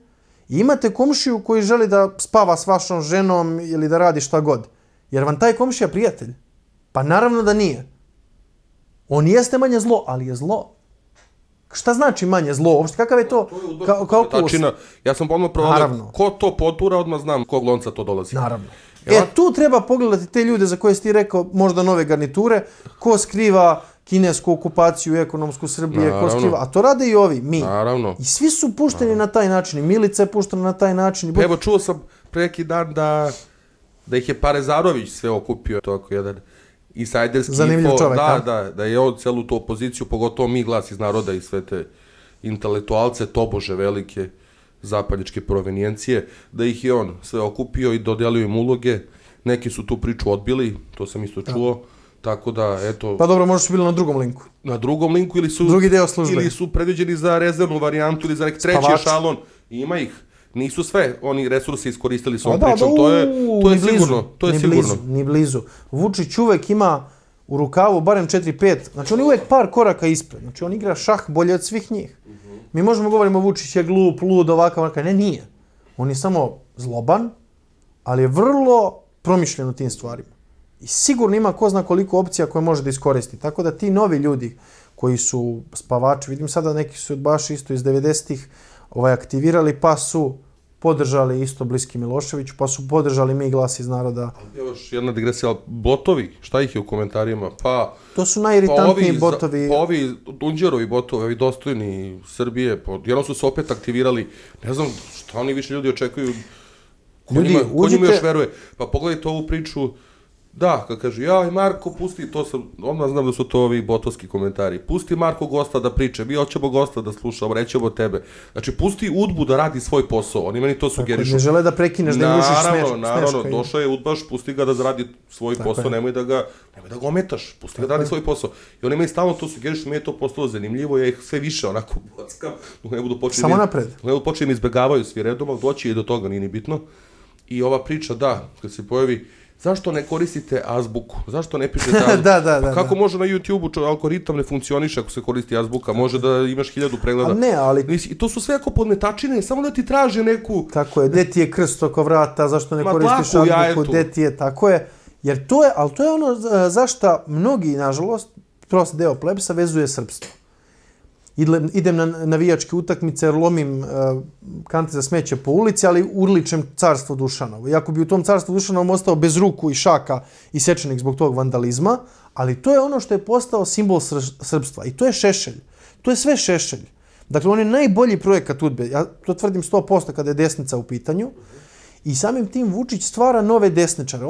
i imate komšiju koji želi da spava s vašom ženom ili da radi šta god. Jer vam taj komšija prijatelj? Pa naravno da nije. On jeste manje zlo, ali je zlo. Šta znači manje zlo? Uopšte, kakav je to? Kao plus? Ja sam pomno provalo, ko to potura, odmah znam kog lonca to dolazi. Naravno. E, tu treba pogledati te ljude za koje si ti rekao možda nove garniture, ko skriva kinesku okupaciju, ekonomsku Srbije, ko skriva, a to rade i ovi, mi. I svi su pušteni na taj način, i Milica je puštena na taj način. Evo, čuo sam pre neki dan da ih je Parezarović sve okupio, to ako jedan insajderski info, da je on celu tu opoziciju, pogotovo Mi glas iz naroda i sve te intelektualce, tobože velike zapadničke provenijencije, da ih je on sve okupio i dodelio im uloge. Neki su tu priču odbili, to sam isto čuo. Tako da, eto... Pa dobro, možda su bili na drugom linku. Na drugom linku ili su... Drugi deo službe. Ili su predviđeni za rezervnu varijantu ili za nek treći šalon. Ima ih. Nisu sve oni resursi iskoristili s ovom pričom. To je sigurno. To je sigurno. Ni blizu. Vučić uvek ima u rukavu barem četiri pet. Znači, on je uvek par koraka ispred. Znači, on igra šah bolje od svih njih. Mi možemo govorimo Vučić je glup, lud, ovakav, ovakav. Ne, nije. On je samo zloban, ali je vrlo promišljen u tim stvarima. I sigurno ima ko zna koliko opcija koje može da iskoristi. Tako da ti novi ljudi koji su spavači, vidim sada neki su baš isto iz devedesetih aktivirali, pa su podržali isto bliski Miloševiću, pa su podržali Mi glas iz naroda. Još jedna digresija, botovi, šta ih je u komentarima? To su najiritantniji botovi. Pa ovi Dunđerovi botovi, ovi dostojni Srbije, jedno su se opet aktivirali. Ne znam šta oni više ljudi očekuju, ko njima još veruje. Pa pogledajte ovu priču. Da, kada kažu, jaj Marko, pusti, to sam, odmah znam da su to ovi botovski komentari, pusti Marko gosta da priče, mi hoćemo gosta da slušamo, rećemo tebe. Znači, pusti Udbu da radi svoj posao, oni meni to sugerišu. Ne žele da prekineš, da im užiš smeško. Naravno, naravno, došao je Udbaš, pusti ga da zaradi svoj posao, nemoj da ga ometaš, pusti ga da radi svoj posao. I oni meni stalno to sugerišu, mi je to postalo zanimljivo, ja ih sve više onako bockam, ne budu počeli... Samo napred. Ne budu počeli, mi izbegavaju svi redom, ali doći je do toga, nije ni bitno. I ova priča, da, kad se pojavi, zašto ne koristite azbuku? Zašto ne pišete azbuku? Da, da, da. Kako može na YouTube-u, algoritam ne funkcioniš ako se koristi azbuka, može da imaš hiljadu pregleda. Ne, ali... I to su sve jako podmetačine, samo da ti traže neku... Tako je, gde ti je krst oko vrata, zašto ne koristiš azbuku, gde ti je, tako je. Jer to je, ali to je ono zašto mnogi, nažalost, prost deo plebsa vezuje srpstvo. idem na navijačke utakmice, lomim kante za smeće po ulici, ali urličem carstvo Dušanovo. Iako bi u tom carstvu Dušanovom ostao bez ruku i šaka i sečenih zbog tog vandalizma, ali to je ono što je postao simbol srpstva. I to je Šešelj. To je sve Šešelj. Dakle, on je najbolji projekat UDBE. Ja to tvrdim sto posto kada je desnica u pitanju. I samim tim Vučić stvara nove desničare.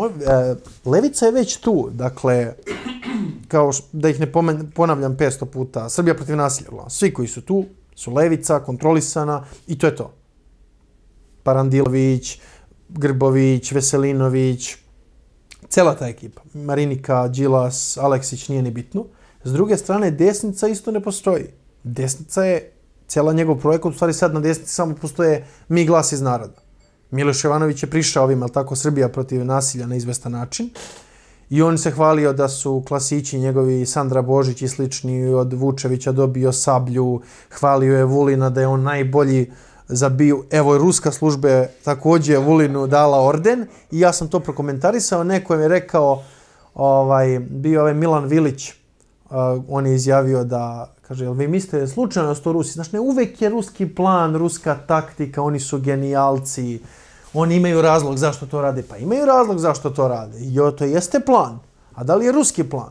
Levica je već tu, dakle, kao da ih ne ponavljam petsto puta, Srbija protiv nasilja, svi koji su tu su levica, kontrolisana i to je to. Parandilović, Grbović, Veselinović, cela ta ekipa. Marinika, Đilas, Aleksić, nije ni bitno. S druge strane, desnica isto ne postoji. Desnica je, cela njegov projekat, u stvari sad na desnici samo postoje Mi glas iz naroda. Miloš Jovanović je prišao ovim, ali tako, Srbija protiv nasilja na izvestan način. I on se hvalio da su klasići njegovi, Sandra Božić i slični, od Vučevića dobio sablju, hvalio je Vulina da je on najbolji za bio. Evo, ruska služba je također Vulinu dala orden i ja sam to prokomentarisao. Neko je rekao, ovaj, bio ovaj Milan Vilić, on je izjavio da, kaže, jel vi mislite slučajno sto Rusi? Znaš, ne, uvek je ruski plan, ruska taktika, oni su genijalci, oni imaju razlog zašto to rade. Pa imaju razlog zašto to rade. Jo, to jeste plan. A da li je ruski plan?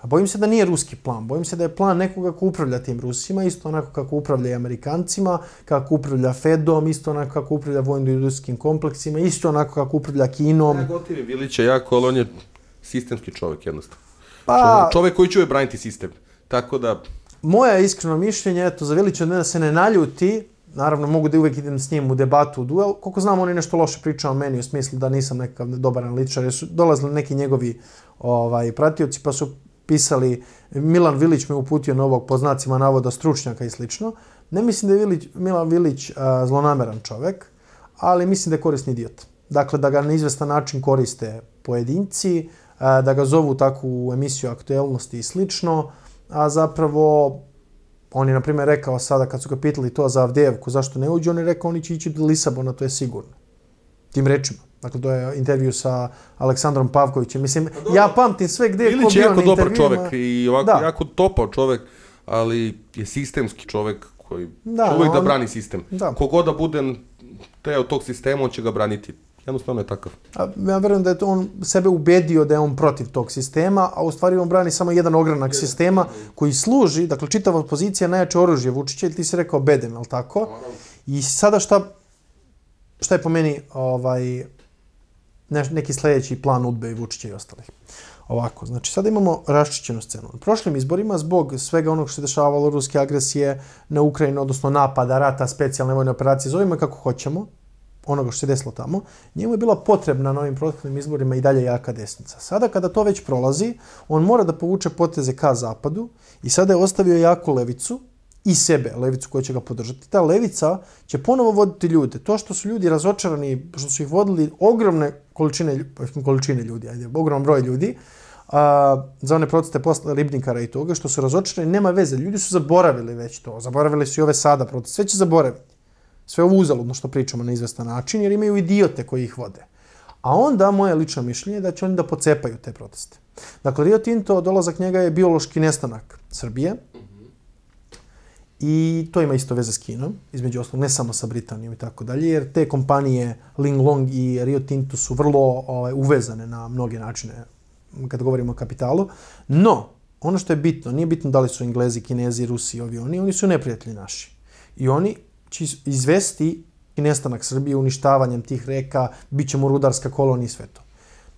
A bojim se da nije ruski plan. Bojim se da je plan nekoga ko upravlja tim Rusima, isto onako kako upravlja i Amerikancima, kako upravlja Fedom, isto onako kako upravlja vojno-industrijskim kompleksima, isto onako kako upravlja Kinom. Ja gotivim Vilića jako, ali on je sistemski čovjek jednostavno. Čovjek koji će braniti sistem. Tako da... Moje iskreno mišljenje, eto, za Vilića da se ne naljuti. Naravno, mogu da uvijek idem s njim u debatu, u duel. Koliko znam, on je nešto loše pričao meni u smislu da nisam nekakav dobar analitičar, jer su dolazili neki njegovi pratioci pa su pisali, Milan Vilić me uputio na ovog, po znacima navoda, stručnjaka i slično. Ne mislim da je Milan Vilić zlonameran čovek, ali mislim da je korisni idiot. Dakle, da ga na izvestan način koriste pojedinci, da ga zovu tako u emisiju aktuelnosti i slično, a zapravo... On je, na primjer, rekao sada, kad su ga pitali to za Avdijevku, zašto ne uđe, on je rekao, oni će ići do Lisabona, to je sigurno. Tim rečima. Dakle, to je intervju sa Aleksandrom Pavkovićem. Mislim, ja pamtim sve gdje je ko bio na intervjuima. Ilić je jako dobar čovjek i ovako jako topao čovjek, ali je sistemski čovjek koji uvijek da brani sistem. Kogod da bude teo tog sistema, on će ga braniti. Jednostavno je takav. Ja vjerujem da je on sebe ubedio da je on protiv tog sistema, a u stvari on brani samo jedan ogranak sistema koji služi, dakle čitava opozicija, najjače oružje Vučića, ili ti si rekao bedem, je li tako? I sada šta je po meni neki sljedeći plan UDBE i Vučića i ostalih? Ovako, znači sada imamo raščićenu scenu. U prošlim izborima, zbog svega onog što se dešavalo, ruske agresije na Ukrajinu, odnosno napada, rata, specijalne vojne operacije, zovemo je kako hoćemo, onoga što se desilo tamo, njemu je bila potrebna na ovim proteklim izborima i dalje jaka desnica. Sada kada to već prolazi, on mora da povuče poteze ka zapadu i sada je ostavio jaku levicu i sebe, levicu koja će ga podržati. Ta levica će ponovo voditi ljude. To što su ljudi razočarani, što su ih vodili ogromne količine ljudi, ogromno broj ljudi, za one proteste posle Ribnikara i toga, što su razočarani, nema veze. Ljudi su zaboravili već to. Zaboravili su i ove sada proteste. Sve će zaboraviti. Sve ovo uzaludno što pričamo na izvestan način, jer imaju idiote koji ih vode. A onda, moje lično mišljenje je da će oni da pocepaju te proteste. Dakle, Rio Tinto, dolazak njega je biološki nestanak Srbije. I to ima isto veze s Kinom, između ostalog, ne samo sa Britanijom i tako dalje, jer te kompanije Linglong i Rio Tinto su vrlo uvezane na mnoge načine kad govorimo o kapitalu. No, ono što je bitno, nije bitno da li su Englezi, Kinezi, Rusi i ovi oni, oni su neprijatelji naši. I oni će izvesti i nestanak Srbije uništavanjem tih reka, bit će mu rudarska kolonija i sve to.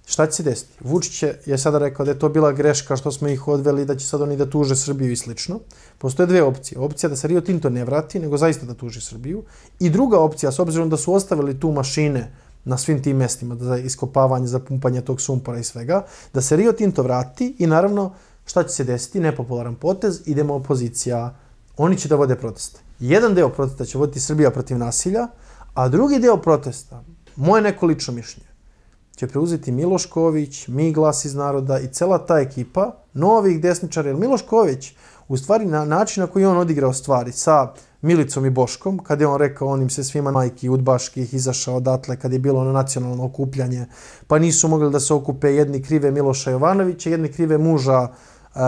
Šta će se desiti? Vučić je sada rekao da je to bila greška što smo ih odveli, da će sad oni da tuže Srbiju i slično. Postoje dve opcije. Opcija da se Rio Tinto ne vrati, nego zaista da tuži Srbiju. I druga opcija, s obzirom da su ostavili tu mašine na svim tim mestima za iskopavanje, za pumpanje tog sumpora i svega, da se Rio Tinto vrati i naravno šta će se desiti? Nepopularan potez, idemo opozicija. Oni će da vode proteste. Jedan deo protesta će voditi Srbija protiv nasilja, a drugi deo protesta, moje neko lično mišljenje, će preuzeti Milošković, Mi glas iz naroda i cela ta ekipa novih desničara. Jer Milošković, u stvari na način na koji on odigrao stvari sa Milicom i Boškom, kada je on rekao onim se svima majki udbaških izašao odatle kad je bilo ono nacionalno okupljanje, pa nisu mogli da se okupe, jedni krive Miloša Jovanovića, jedni krive muža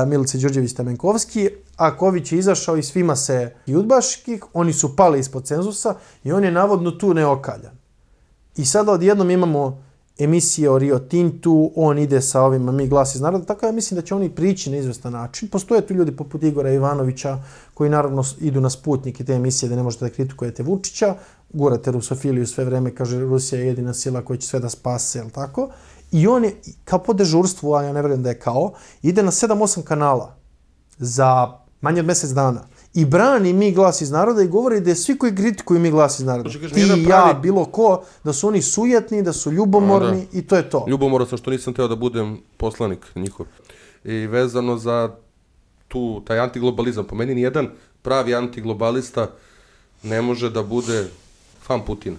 Milice Đurđević-Stamenkovski, a Ković je izašao i svima se judbaških, oni su pali ispod cenzusa i on je navodno tu neokaljan. I sada odjednom imamo emisije o Rio Tintu, on ide sa ovima Mi glas iz naroda, tako ja mislim da će oni prići na izvestan način. Postoje tu ljudi poput Igora Ivanovića koji naravno idu na Sputnik i te emisije da ne možete da kritikujete Vučića, gurate rusofiliju sve vreme, kaže Rusija je jedina sila koja će sve da spase, jel tako? I on je, kao po dežurstvu, a ja ne vjerujem da je kao, ide na sedam osam kanala za manje od mjesec dana i brani Mi glas iz naroda i govori da je svi koji kritikuju Mi glas iz naroda, ti, ja, bilo ko, da su oni sujetni, da su ljubomorni i to je to. Ljubomoran sam što nisam teo da budem poslanik njihov. I vezano za tu, taj antiglobalizam, po meni nijedan pravi antiglobalista ne može da bude fan Putina.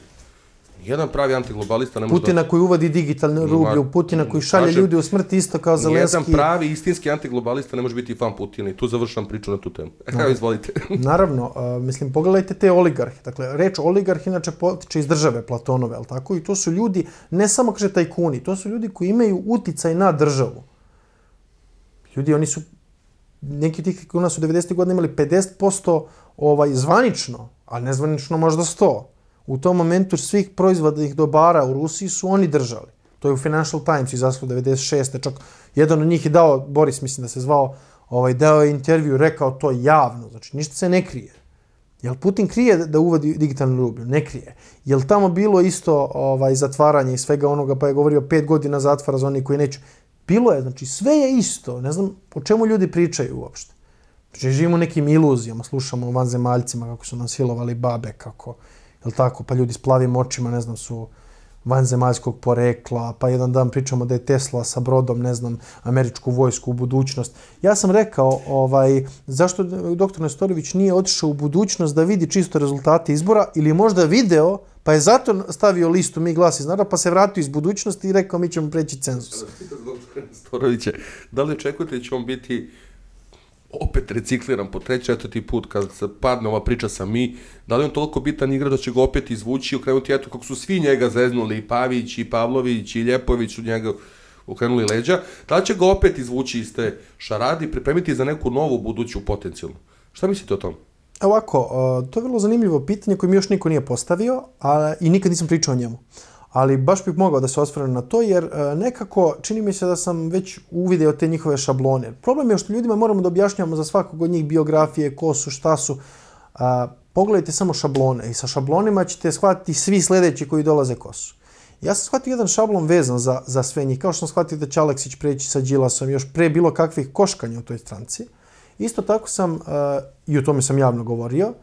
Jedan pravi antiglobalista ne može da... Putina koji uvodi digitalne rublje, Putina koji šalje ljudi u smrt isto kao Zelenski. Jedan pravi istinski antiglobalista ne može biti fan Putina i tu završam priču na tu temu. Evo, izvolite. Naravno, mislim, pogledajte te oligarhe. Dakle, reč oligarh inače potiče iz države Platonove, ali tako? I to su ljudi, ne samo kaže tajkuni, to su ljudi koji imaju uticaj na državu. Ljudi, oni su, neki od tih koji u nas u devedesetih godina imali pedeset posto zvanično, ali nezvanično možda sto posto. U tom momentu svih proizvodnih dobara u Rusiji su oni držali. To je u Financial Times izašlo devedeset šeste Čak jedan od njih je dao, Boris mislim da se zvao, ovaj, dao je intervju, rekao to javno. Znači ništa se ne krije. Jel Putin krije da uvodi digitalnu rublju? Ne krije. Jel tamo bilo isto ovaj, zatvaranje i svega onoga, pa je govorio pet godina zatvara za oni koji neću? Bilo je, znači sve je isto. Ne znam o čemu ljudi pričaju uopšte. Znači živimo nekim iluzijama, slušamo o vanzemaljcima kako su nam silovali babe, kako... Jel' tako? Pa ljudi s plavim očima, ne znam, su vanzemaljskog porekla, pa jedan dan pričamo da je Tesla sa brodom, ne znam, američku vojsku u budućnost. Ja sam rekao, ovaj, zašto doktor Nestorović nije otišao u budućnost da vidi čisto rezultate izbora ili možda video, pa je zato stavio listu Mi glas iz naroda, pa se vratio iz budućnosti i rekao mi ćemo preći cenzus. Doktor Nestoroviće, da li očekujete da će on biti opet recikliram po treći, četvrti put kad se padne ova priča sa Mi, da li on toliko bitan igrač da će ga opet izvući i okrenuti, eto kako su svi njega zeznuli, i Pavić, i Pavlović, i Ljepović su njega okrenuli leđa, da će ga opet izvući iz te šarade i pripremiti za neku novu buduću potencijalnu. Šta mislite o tom? Ovako, to je vrlo zanimljivo pitanje koje mi još niko nije postavio a, i nikad nisam pričao o njemu. Ali baš bih mogao da se osvrnem na to jer nekako čini mi se da sam već uvidio te njihove šablone. Problem je što ljudima moramo da objašnjamo za svakog od njih biografije, ko su, šta su. Pogledajte samo šablone i sa šablonima ćete shvatiti svi sljedeći koji dolaze ko su. Ja sam shvatio jedan šablon vezan za, za sve njih, kao što sam shvatio da će Aleksić preći sa Đilasom još pre bilo kakvih koškanja u toj stranci. Isto tako sam, i o tome sam javno govorio,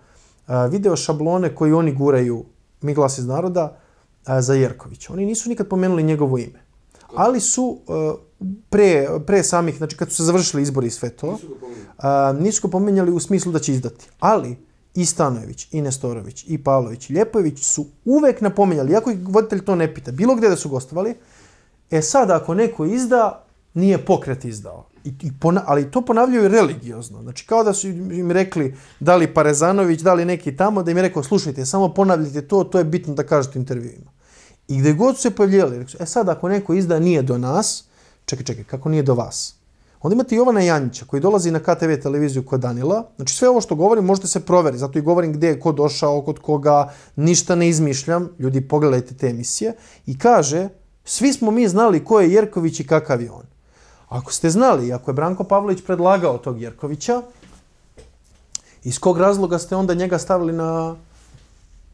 video šablone koji oni guraju Mi glas iz naroda za Jerkovića. Oni nisu nikad pomenuli njegovo ime. Ali su pre, pre samih, znači kad su se završili izbori i sve to, nisu ga pomenjali u smislu da će izdati. Ali i Stanojević, i Nestorović, i Pavlović, i Ljepojević su uvek napomenjali, iako ih voditelj to ne pita, bilo gdje da su gostovali, e sad ako neko izda, nije Pokret izdao. I, i pona, ali to ponavljaju religiozno. Znači kao da su im rekli da li Parezanović, da li neki tamo, da im je rekao slušajte, samo ponavljajte to, to je bitno da kažete u intervjuima. I gdje god su se pojavljali, rekao, e sad ako neko izda nije do nas, čekaj, čekaj, kako nije do vas? Onda imate Jovana Janjića koji dolazi na K T V televiziju kod Danila. Znači sve ovo što govorim možete se provjeriti, zato i govorim gdje je ko došao, kod koga, ništa ne izmišljam, ljudi pogledajte te emisije i kaže svi smo mi znali ko je Jerković i kakav je on. Ako ste znali, ako je Branko Pavlović predlagao tog Jerkovića, iz kog razloga ste onda njega stavili na,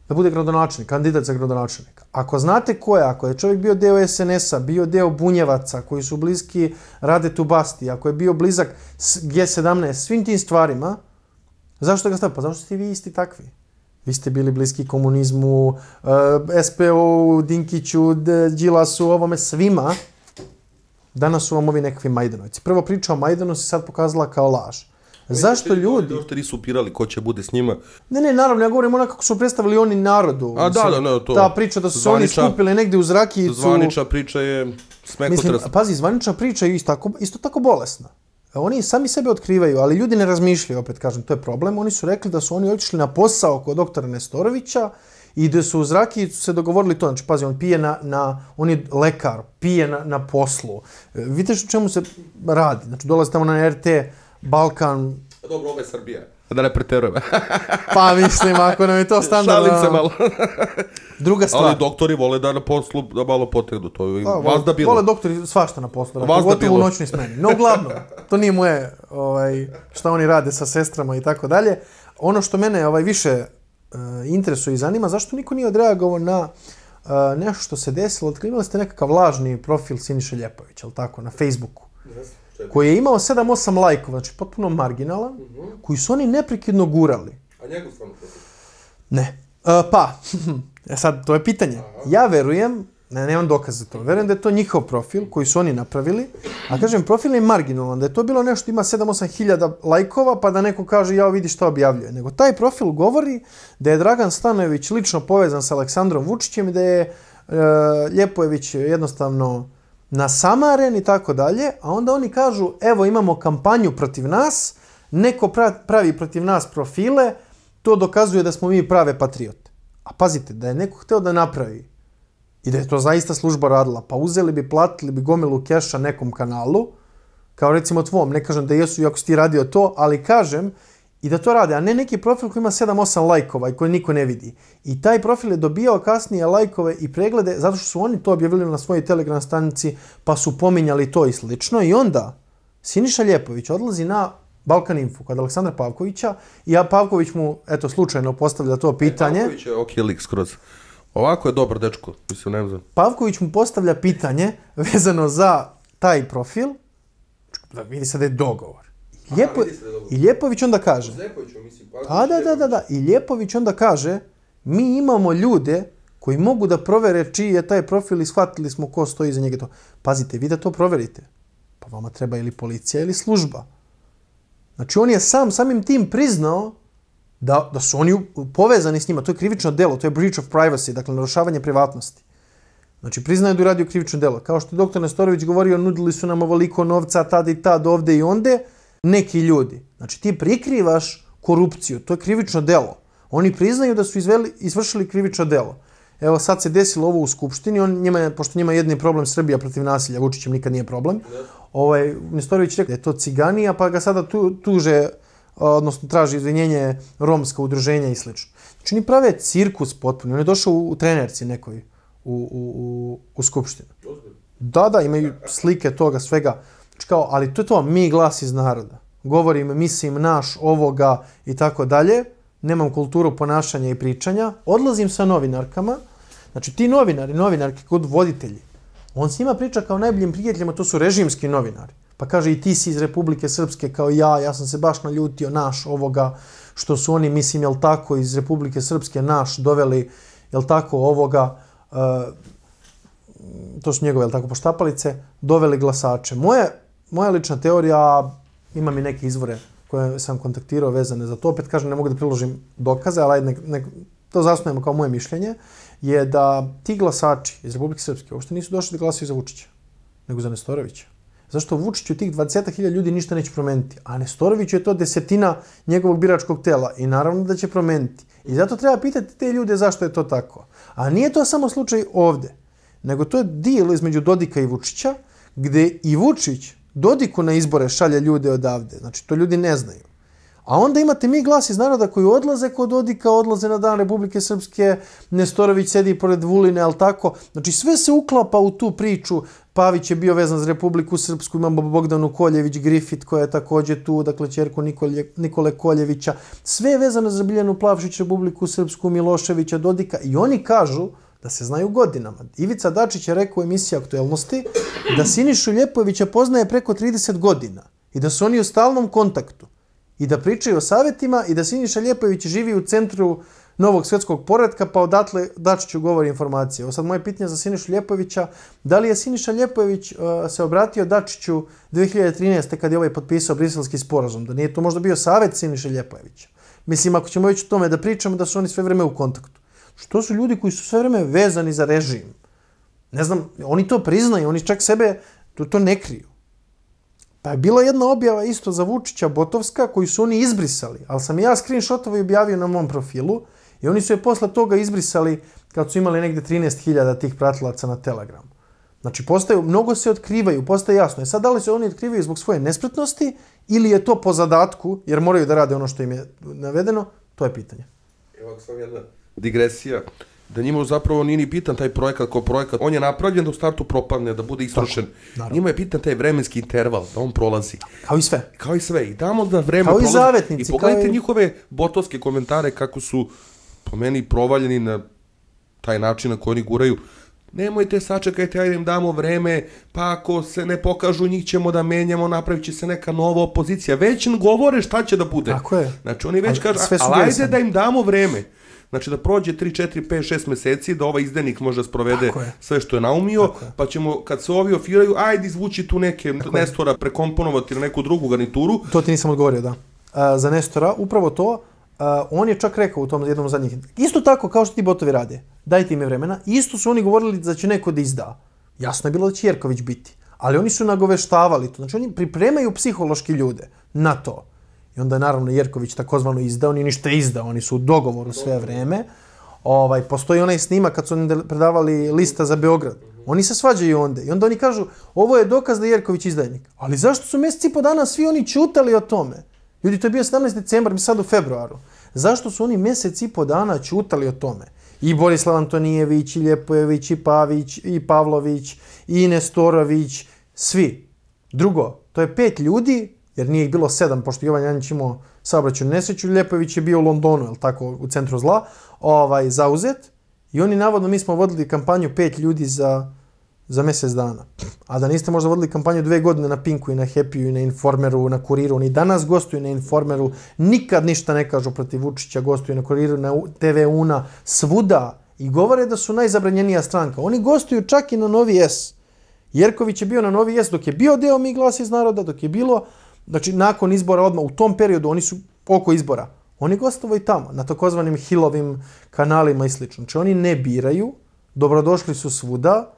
da bude gradonačelnik, kandidat za gradonačelnika? Ako znate ko je, ako je čovjek bio deo S N S-a, bio deo Bunjevaca koji su bliski Radetu Basti, ako je bio blizak G sedamnaest, svim tim stvarima, zašto ga stavili? Pa zašto ste vi isti takvi? Vi ste bili bliski komunizmu, S P O, Dinkiću, Đilasu, ovome svima. Danas su vam ovi nekakvi Majdanovci. Prvo priča o Majdanovci sad pokazala kao laž. Zašto ljudi... Još te nisu upirali ko će bude s njima. Ne, ne, naravno, ja govorim onako kako su predstavili oni narodu. A da, da, ne, to... Ta priča da su se oni skupili negdje uz rakijicu... Zvaniča priča je smekotresna. Pazi, zvaniča priča je isto tako bolesna. Oni sami sebe otkrivaju, ali ljudi ne razmišljaju, opet kažem, to je problem. Oni su rekli da su oni otišli na posao kod doktora Nestorovića i da su uz rakijicu se dogovorili to. Znači, pazi, on pije na, na on je lekar, pije na, na poslu. Vidite što čemu se radi. Znači, dolazi tamo na R T Balkan, Dobro, ovo je Srbija. Da ne preterujem. Pa mislim, ako nam je to standardno... Šalim se malo. Druga stvar. Ali doktori vole da na poslu da malo potegnu. To je vas da bilo. Vole doktori svašta na poslu. Pogotovo u noćnoj smeni. No, uglavnom, to nije moje šta oni rade sa sestrama i tako dalje. Ono što mene više interesuje i zanima, zašto niko nije odreagovao na nešto što se desilo? Imali ste nekakav lažni profil Siniše Ljepovića, ali tako, na Facebooku, koji je imao sedam osam lajkova, znači potpuno marginalan, koji su oni neprekidno gurali. A njegov stranu profil? Ne. Pa, sad, to je pitanje. Ja verujem, ne, nemam dokaz za to, verujem da je to njihov profil koji su oni napravili, a kažem, profil je marginalan, da je to bilo nešto, ima sedam osam hiljada lajkova, pa da neko kaže, jao, vidi što objavljuje. Nego taj profil govori da je Dragan Stanojević lično povezan sa Aleksandrom Vučićem i da je Ljepojević jednostavno nasamaren i tako dalje, a onda oni kažu, evo imamo kampanju protiv nas, neko pravi protiv nas profile, to dokazuje da smo mi prave patriote. A pazite, da je neko hteo da napravi i da je to zaista služba radila, pa uzeli bi, platili bi gomilu keša nekom kanalu, kao recimo tvom, ne kažem da jesu, iako si ti radio to, ali kažem i da to rade, a ne neki profil koji ima sedam osam lajkova i koji niko ne vidi. I taj profil je dobijao kasnije lajkove i preglede zato što su oni to objavili na svojoj Telegram stranici pa su pominjali to i slično. I onda Siniša Ljepović odlazi na Balkan Info kod Aleksandra Pavkovića i ja Pavković mu, eto, slučajno postavlja to pitanje. Pavković je okej lik skroz. Ovako je dobar dečko. Pavković mu postavlja pitanje vezano za taj profil. Da vidi se da je dogovor. I Ljepović onda kaže, i Ljepović onda kaže, mi imamo ljude koji mogu da provere čiji je taj profil i shvatili smo ko stoji iza njega. Pazite, vi da to proverite, pa vama treba ili policija ili služba. Znači on je sam, samim tim priznao da su oni povezani s njima. To je krivično delo, to je breach of privacy, dakle narušavanje privatnosti. Znači, priznaju da je uradio krivično delo. Kao što je doktor Nestorović govorio, nudili su nam ovoliko novca, tad i tad, ovde i onde, neki ljudi. Znači ti prikrivaš korupciju, to je krivično delo. Oni priznaju da su izvršili krivično delo. Evo sad se desilo ovo u Skupštini, pošto njima je jedini problem Srbija protiv nasilja, Vučićem nikad nije problem. Nestorović rekao da je to ciganija, pa ga sada tuže, odnosno traži izvinjenje romska udruženja i sl. Znači oni prave cirkus potpuno, on je došao u trenerci nekoj u Skupštinu. Da, da, imaju slike toga svega. Kao, ali to je to, mi glas iz naroda. Govorim, mislim, naš, ovoga i tako dalje. Nemam kulturu ponašanja i pričanja. Odlazim sa novinarkama. Znači, ti novinari, novinarki kod voditelji, on s njima priča kao najboljim prijateljima, to su režimski novinari. Pa kaže, i ti si iz Republike Srpske kao ja, ja sam se baš naljutio, naš, ovoga, što su oni, mislim, jel tako, iz Republike Srpske, naš, doveli, jel tako, ovoga, to su njegove, jel tako, poštapalice, doveli glasače. Moje Moja lična teorija, imam i neke izvore koje sam kontaktirao vezane za to, opet kažem, ne mogu da priložim dokaze, ali to zasnujemo kao moje mišljenje, je da ti glasači iz Republike Srpske uopšte nisu došli da glasaju za Vučića, nego za Nestorovića. Zašto Vučiću tih dvadeset hiljada ljudi ništa neće promeniti, a Nestoroviću je to desetina njegovog biračkog tela i naravno da će promeniti. I zato treba pitati te ljude zašto je to tako. A nije to samo slučaj ovde, nego to je deal između Dodika i Vučića, gde i Vučić Dodiku na izbore šalje ljude odavde. Znači, to ljudi ne znaju. A onda imate mi glas iz naroda koji odlaze kod Dodika, odlaze na Dan Republike Srpske, Nestorović sedi pored Vulina, ali tako. Znači, sve se uklapa u tu priču. Pavić je bio vezan za Republiku Srpsku, imamo Bogdanu Koljević-Grifit koja je također tu, dakle, čerku Nikole Koljevića. Sve je vezano za Biljanu Plavšić, Republiku Srpsku, Miloševića, Dodika. I oni kažu da se znaju godinama. Ivica Dačić je rekao u emisiji Aktuelnosti da Sinišu Ljepojevića poznaje preko trideset godina i da su oni u stalnom kontaktu i da pričaju o savjetima i da Siniša Ljepojević živi u centru Novog svjetskog poretka, pa odatle Dačiću govori informacije. Ovo sad moje pitanje za Sinišu Ljepojevića, da li je Siniša Ljepojević se obratio Dačiću dve hiljade trinaeste. kad je ovaj potpisao Briselski sporazum, da nije to možda bio savjet Siniše Ljepojevića. Mislim, ako ćemo već o tome da pričamo, da su oni sve vreme u kontaktu. To su ljudi koji su sve vreme vezani za režim. Ne znam, oni to priznaju, oni čak sebe to ne kriju. Pa je bila jedna objava isto za Vučića, Botovska, koju su oni izbrisali, ali sam ja screenshotovo objavio na mom profilu i oni su je posle toga izbrisali kad su imali negde trinaest hiljada tih pratilaca na Telegramu. Znači, postaju, mnogo se otkrivaju, postaje jasno. I sad, da li se oni otkrivaju zbog svoje nespretnosti ili je to po zadatku, jer moraju da rade ono što im je navedeno, to je pitanje. Evo, sam jedna digresija, da njima zapravo nije ni bitan taj projekat kao projekat. On je napravljen da u startu propadne, da bude istrošen. Njima je bitan taj vremenski interval, da on prolazi. Kao i sve. Kao i sve. I damo da vreme prolazi. Kao i zavetnici. I pogledajte njihove botovske komentare kako su, po meni, provaljeni na taj način na koji oni guraju. Nemojte, sačekajte, ajde im damo vreme, pa ako se ne pokažu njih ćemo da menjamo, napravit će se neka nova opozicija. Već govore šta će da bude. Tako je. Znači oni već kažu, ali ajde da im damo vreme. Znači da prođe tri, četiri, pet, šest meseci, da ovaj izdenik može sprovede sve što je naumio, pa ćemo, kad se ovi ofiraju, ajde izvući tu neke Nestora, prekomponovati na neku drugu garnituru. To ti nisam odgovorio, da. Za Nestora, upravo to, on je čak rekao u tom jednom zadnjih, isto tako kao što ti botovi rade, dajte im vremena, isto su oni govorili da će neko da izda. Jasno je bilo da će Jerković biti, ali oni su nagoveštavali to, znači oni pripremaju psihološki ljude na to. I onda je naravno Jerković takozvano izdao, nije ništa izdao, oni su u dogovoru sve vreme. Ovaj, postoji onaj snima kad su oni predavali lista za Beograd. Oni se svađaju onda i onda oni kažu ovo je dokaz da je Jerković izdajnik. Ali zašto su mjeseci i po dana svi oni ćutali o tome? Ljudi, to je bio sedamnaesti decembar, mi sad u februaru. Zašto su oni mjesec i po dana ćutali o tome? I Borislav Antonijević, i Ljepojević, i Pavić, i Pavlović, i Nestorović, svi. Drugo, to je pet ljudi, jer nije ih bilo sedam, pošto Jovan Janjić imao saobraćajnu nesreću, Ljepojević je bio u Londonu, jel tako, u centru zla, ovaj, zauzet. I oni, navodno, mi smo vodili kampanju pet ljudi za, za mjesec dana. A da niste možda vodili kampanju dve godine na Pinku i na Happyu i na Informeru, na Kuriru, oni danas gostuju na Informeru, nikad ništa ne kažu protiv Vučića, gostuju na Kuriru, na te ve una, svuda. I govore da su najzabranjenija stranka. Oni gostuju čak i na Novi S. Jerković je bio na Novi S dok je bio deo Mi glas iz naroda, dok je bilo, znači nakon izbora odmah, u tom periodu oni su oko izbora. Oni gostovo i tamo, na takozvanim Hillovim kanalima i slično. Znači oni ne biraju, dobrodošli su svuda.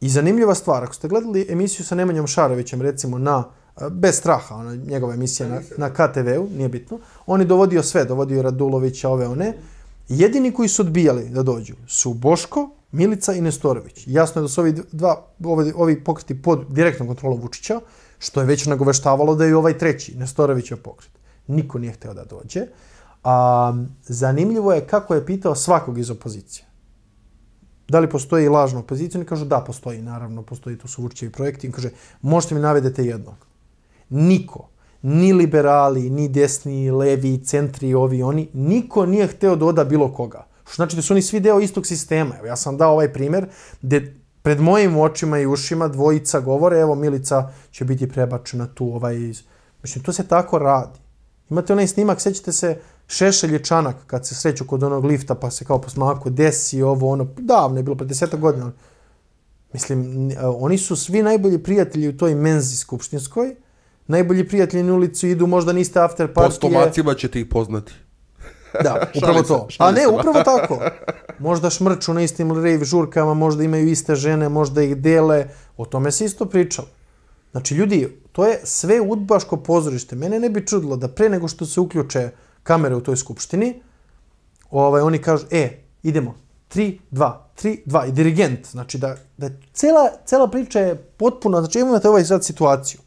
I zanimljiva stvar, ako ste gledali emisiju sa Nemanjom Šarovićem, recimo na, bez straha, ona njegova emisija na, na ka te veu, nije bitno, on je dovodio sve, dovodio Radulovića, ove one. Jedini koji su odbijali da dođu su Boško, Milica i Nestorović. Jasno je da su ovi, dva, ovi, ovi pokriti pod direktnom kontrolom Vučića, što je već nagoveštavalo da je ovaj treći, Nestorovićev pokret. Niko nije hteo da dođe. A, zanimljivo je kako je pitao svakog iz opozicije. Da li postoji lažna opozicija? Oni kažu da, postoji, naravno, postoji, to su Vučićevi projekti. I kaže, možete mi navedete jednog. Niko, ni liberali, ni desni, levi, centri, ovi, oni, niko nije hteo da oda bilo koga. Što znači da su oni svi deo istog sistema. Evo, ja sam dao ovaj primjer gdje pred mojim očima i ušima dvojica govore, evo Milica će biti prebačena tu, ovaj... Mislim, to se tako radi. Imate onaj snimak, sjećate se, Šešelj je Čanak, kad se sreću kod onog lifta, pa se kao posmaku, desi ovo, ono, davno je bilo, pred deseta godina. Mislim, oni su svi najbolji prijatelji u toj menzi skupštinskoj, najbolji prijatelji na ulicu idu, možda niste after partije. Po stomacima ćete ih poznati. Da, upravo to. A ne, upravo tako. Možda šmrču na istim rave žurkama, možda imaju iste žene, možda ih dele, o tome se isto pričalo. Znači, ljudi, to je sve udbaško pozorište. Mene ne bi čudilo da pre nego što se uključe kamere u toj skupštini, ovaj, oni kažu, e, idemo, tri, dva, tri, dva, i dirigent. Znači, da, da cela, cela priča je potpuno, znači, imate ovaj sad situaciju.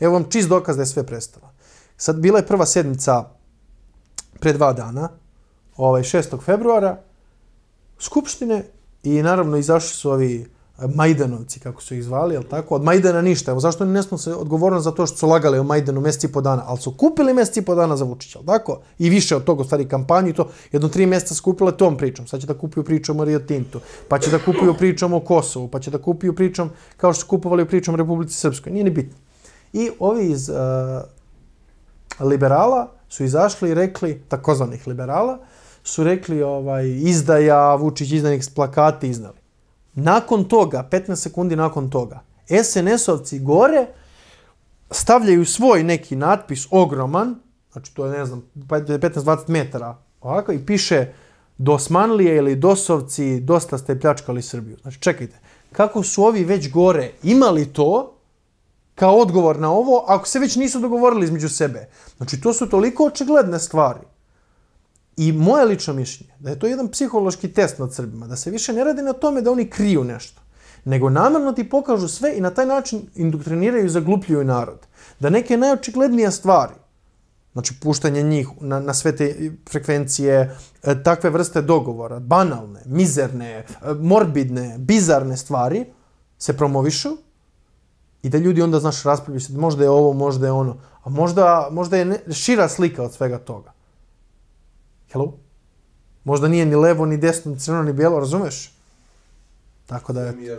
Evo vam čist dokaz da je sve prestalo. Sad, bila je prva sedmica pre dva dana, ovaj, šestog februara, skupštine, i naravno izašli su ovi Majdanovci, kako su ih zvali, jel tako? Od Majdana ništa. Evo, zašto oni ne snosi odgovornost za to što su lagali o Majdanu mjesec i po dana, ali su kupili mjesec i po dana za Vučića, jel tako? I više od toga, stvari, kampanju i to. Jedno tri mjeseca skupila tom pričom. Sad će da kupuju pričom o Rio Tintu, pa će da kupuju pričom o Kosovu, pa će da kupuju pričom, kao što su kupovali pričom o Republici Srpskoj. Nije ni bitno. I ovi iz uh, liberala su izašli i rekli, takozvanih liberala, su rekli ovaj, izdaja, Vučić izdanih plakati iznali. Nakon toga, petnaest sekundi nakon toga, es en esovci gore stavljaju svoj neki natpis ogroman, znači to je, ne znam, petnaest do dvadeset metara, ovako, i piše Dosmanlije ili Dosovci, dosta ste pljačkali Srbiju. Znači, čekajte, kako su ovi već gore imali to kao odgovor na ovo, ako se već nisu dogovorili između sebe? Znači, to su toliko očigledne stvari. I moje lično mišljenje, da je to jedan psihološki test nad Srbima, da se više ne radi na tome da oni kriju nešto, nego namjerno ti pokažu sve i na taj način indoktriniraju i zaglupljuju narod. Da neke najočiglednije stvari, znači puštanje njih na, na sve te frekvencije, takve vrste dogovora, banalne, mizerne, morbidne, bizarne stvari, se promovišu i da ljudi onda, znaš, raspravljaju se, možda je ovo, možda je ono, a možda, možda je ne, šira slika od svega toga. Hello? Možda nije ni levo, ni desno, ni crno, ni bijelo, razumeš? Tako da je...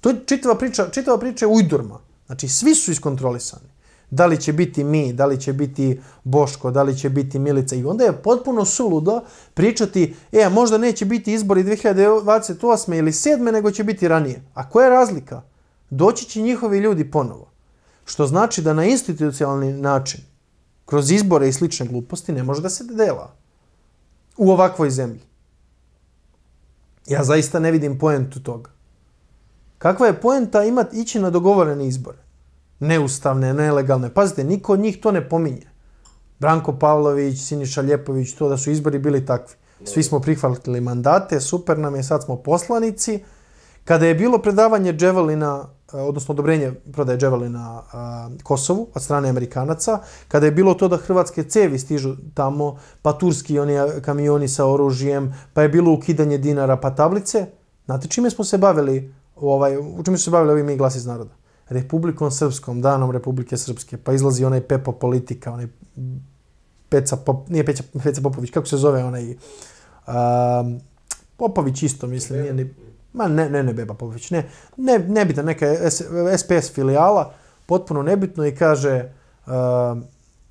To je čitava priča, čitava priča je ujdurma. Znači, svi su iskontrolisani. Da li će biti mi, da li će biti Boško, da li će biti Milica. I onda je potpuno suludo pričati, e, možda neće biti izbori dvije hiljade dvadeset osme ili sedme, nego će biti ranije. A koja je razlika? Doći će njihovi ljudi ponovo. Što znači da na institucionalni način, kroz izbore i slične gluposti, ne može da se dela u ovakvoj zemlji. Ja zaista ne vidim poentu toga. Kakva je poenta imati ići na dogovorene izbore? Neustavne, nelegalne. Pazite, niko od njih to ne pominje. Branko Pavlović, Siniša Ljepović, to da su izbori bili takvi. Svi smo prihvatili mandate, super nam je, sad smo poslanici. Kada je bilo predavanje Dževelina, odnosno odobrenje prodaje Dževelina Kosovu od strane Amerikanaca, kada je bilo to da hrvatske cevi stižu tamo, pa turski oni kamioni sa oružjem, pa je bilo ukidanje dinara, pa tablice. Znate čime smo se bavili, ovaj, u čime smo se bavili ovi Mi glas iz naroda? Republikom Srpskom, danom Republike Srpske, pa izlazi onaj Pepo Politika, onaj Peca, Pop, nije Peca, Peca Popović, kako se zove onaj, um, Popović isto, mislim, nije ni, ma ne, ne, ne Beba Popović, ne, ne, nebitna neka S P S filijala, potpuno nebitno, i kaže, um,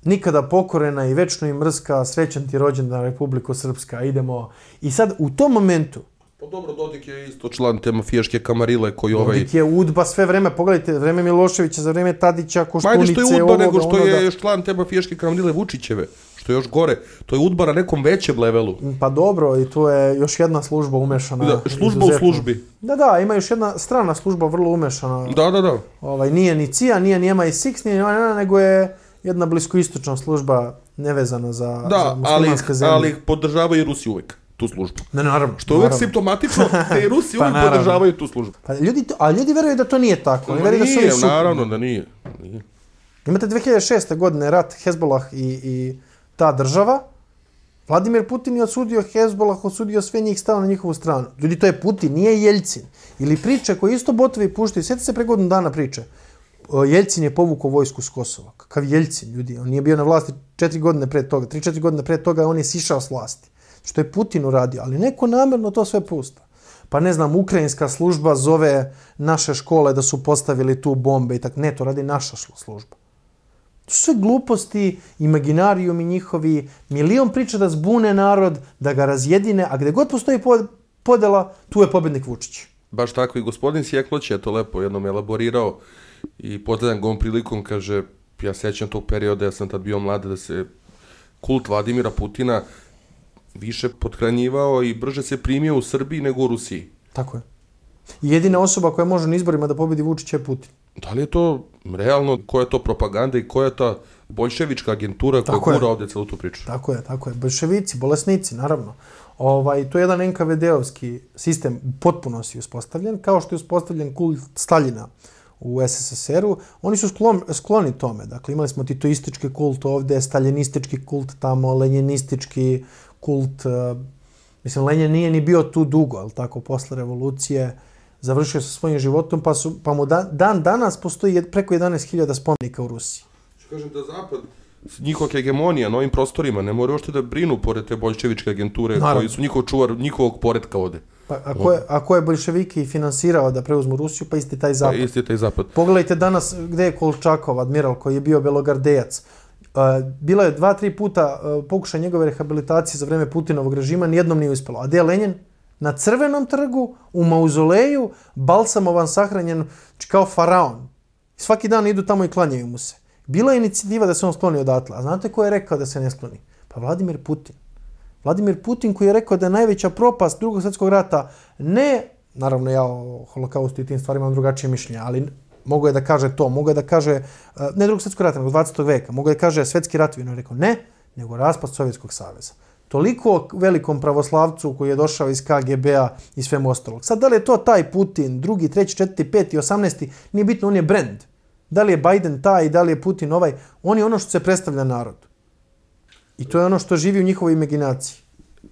nikada pokorena i večno i mrska, srećan ti rođendan Republiko Srpska, idemo. I sad u tom momentu, pa dobro, Dodik je isto član te mafijaške kamarile koji ovaj... Dodik je udba sve vreme, pogledajte, vreme Miloševića, za vreme Tadića, Koštunice... Majde što je udba nego što je član te mafijaške kamarile Vučićeve, što je još gore. To je udba na nekom većem levelu. Pa dobro, i tu je još jedna služba umešana. Služba u službi. Da, da, ima još jedna strana služba vrlo umešana. Da, da, da. Ovaj, nije ni C I A, nije ni M I six, nije ni ona, nego je jedna bliskoistočna služba nevezana za muslimanske zemlje. Da, ali podržavaju Rusi uvijek tu službu. Ne, naravno. Što je uvijek simptomatično, te Rusi uvijek podržavaju tu službu. A ljudi veruju da to nije tako. Nije, naravno da nije. Imate dve hiljade šeste. godine rat Hezbollah i ta država. Vladimir Putin je osudio Hezbollah, osudio sve njih, stao na njihovu stranu. Ljudi, to je Putin, nije Jeljcin. Ili priče koje isto botovi puštaju. Sjetite se pre godinu dana priče. Jeljcin je povukao vojsku s Kosova. Kakav Jeljcin, ljudi. On nije bio na vlasti četiri godine pre toga. Tri, četiri godine pre toga on je sišao s vlasti. Što je Putin uradio, ali neko namjerno to sve pušta. Pa ne znam, ukrajinska služba zove naše škole da su postavili tu bombe i tako. Ne, to radi naša služba. To su sve gluposti, imaginarijumi njihovi, milion priča da zbune narod, da ga razjedine, a gde god postoji podela, tu je pobednik Vučić. Baš tako, i gospodin Sjekloć je to lepo jednom elaborirao i posljednjom gom prilikom kaže, ja sećam tog perioda, ja sam tad bio mlad, da se kult Vladimira Putina više pothranjivao i brže se primio u Srbiji nego u Rusiji. Tako je. Jedina osoba koja može na izborima da pobedi Vučića je Putin. Da li je to realno, koja je to propaganda i koja je ta boljševička agentura koja gura ovdje celu tu priču? Tako je, tako je. Boljševici, bolesnici, naravno. Ovaj, to je jedan N K V D-ovski sistem, potpuno si uspostavljen, kao što je uspostavljen kult Staljina u S S S R-u. Oni su sklon, skloni tome. Dakle, imali smo titoistički kult ovdje, staljinistički kult tamo, lenjinistički kult. Mislim, Lenja nije ni bio tu dugo, ali tako, posle revolucije završio sa svojim životom, pa, su, pa mu dan, dan danas postoji preko jedanaest hiljada spomenika u Rusiji. Što kažem da Zapad, njihova hegemonija na ovim prostorima, ne moraju ošte da brinu pored te boljševičke agenture, naravno, koji su njihov čuvar njihovog poredka ovde. Pa, ako, je, ako je boljševike i finansirao da preuzmu Rusiju, pa isti taj Zapad. Pa, isti taj Zapad. Pogledajte danas gde je Kolčakov, admiral koji je bio belogardejac. Bila je dva, tri puta pokušaj njegove rehabilitacije za vreme Putinovog režima, nijednom nije uspjelo. A gdje je Lenjin? Na Crvenom trgu, u mauzoleju, balsamovan, sahranjen kao faraon. Svaki dan idu tamo i klanjaju mu se. Bila je inicijativa da se on skloni odatle. A znate ko je rekao da se ne skloni? Pa Vladimir Putin. Vladimir Putin koji je rekao da je najveća propast Drugog svjetskog rata, ne, naravno ja o holokaustu i tim stvarima imam drugačije mišljenja, ali mogu je da kaže to, mogu je da kaže, ne Drugog svjetskog rata, nego dvadesetog veka, mogu je da kaže svetski rat, vino je rekao ne, nego raspad Sovjetskog saveza. Toliko velikom pravoslavcu koji je došao iz K G B-a i svemu ostalog. Sad, da li je to taj Putin, drugi, treći, četvrti, peti, osamnesti, nije bitno, on je brand. Da li je Biden taj, da li je Putin ovaj, on je ono što se predstavlja narodu. I to je ono što živi u njihovoj imaginaciji.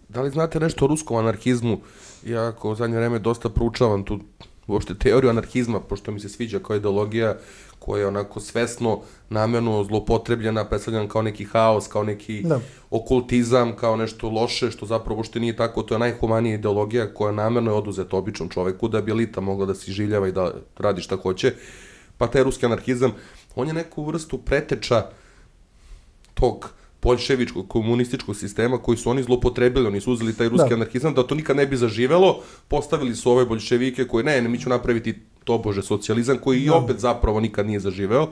Da li znate nešto o ruskom anarhizmu? Ja u zadnje vreme dosta proučavam tu uopšte teoriju anarhizma, pošto mi se sviđa kao ideologija koja je onako svesno, namjerno zlopotrebljena, predstavljena kao neki haos, kao neki okultizam, kao nešto loše, što zapravo uopšte nije tako. To je najhumanija ideologija koja namjerno je oduzeta običnom čoveku, da bi elita mogla da se iživljava i da radi šta hoće. Pa taj ruski anarhizam, on je neku vrstu preteča tog boljševičkog, komunističkog sistema koji su oni zlopotrebili, oni su uzeli taj ruski anarhizam, da to nikad ne bi zaživelo, postavili su ove boljševike koji, ne, mi ću napraviti tobože socijalizam, koji i opet zapravo nikad nije zaživeo.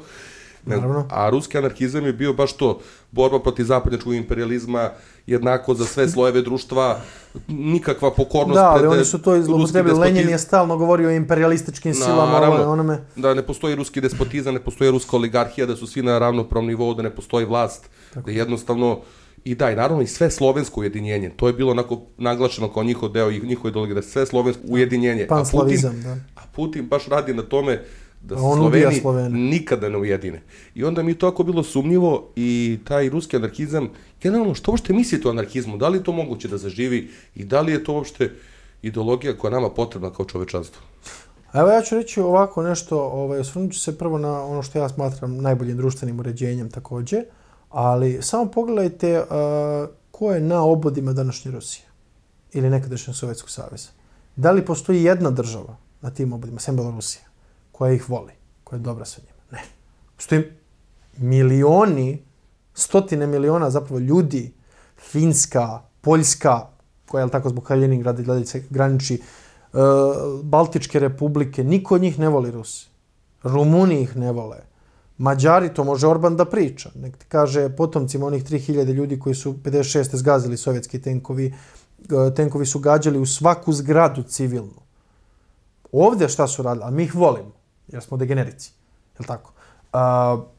A ruski anarhizam je bio baš to, borba protiv zapadnjačkog imperializma, jednako za sve slojeve društva, nikakva pokornost. Da, ali oni su to izlobotrebili. Lenin je stalno govorio o imperialističkim silama, onome. Da ne postoji ruski despotizam, ne postoji ruska oligarhija, da su svi na ravnopravnom nivou, da ne postoji vlast, da jednostavno... I da, i naravno i sve slovensko ujedinjenje. To je bilo onako naglašeno kao njihov deo i njihove ideologije, da sve slovensko ujedinjenje. Panslavizam, da. A Putin baš radi na tome da se Sloveni nikada ne ujedine. I onda mi je to tako bilo sumnjivo i taj ruski anarhizam, generalno što uopšte mislite o anarhizmu, da li je to moguće da zaživi i da li je to uopšte ideologija koja nama potrebna kao čovečanstvo? Evo ja ću reći ovako nešto, osvrnut ću se prvo na ono što ja smatram najboljim društvenim uređenjem također, ali samo pogledajte ko je na obodima današnje Rusije ili nekadašnjeg Sovjetskog saveza. Da li postoji jedna država na tim obodima, sem Belorusija, koja ih voli, koja je dobra sa njima? Ne. Postoji milioni, stotine miliona zapravo ljudi, Finska, Poljska, koja je tako zbog Kaliningrada i Ljadice graniči, Baltičke republike, niko od njih ne voli Rusi. Rumuni ih ne vole. Mađari, to može Orban da priča. Nek ti kaže potomcima onih tri hiljade ljudi koji su pedeset šeste zgazili sovjetski tenkovi, tenkovi su gađali u svaku zgradu civilnu. Ovdje šta su radili? A mi ih volimo, jer smo degenerici.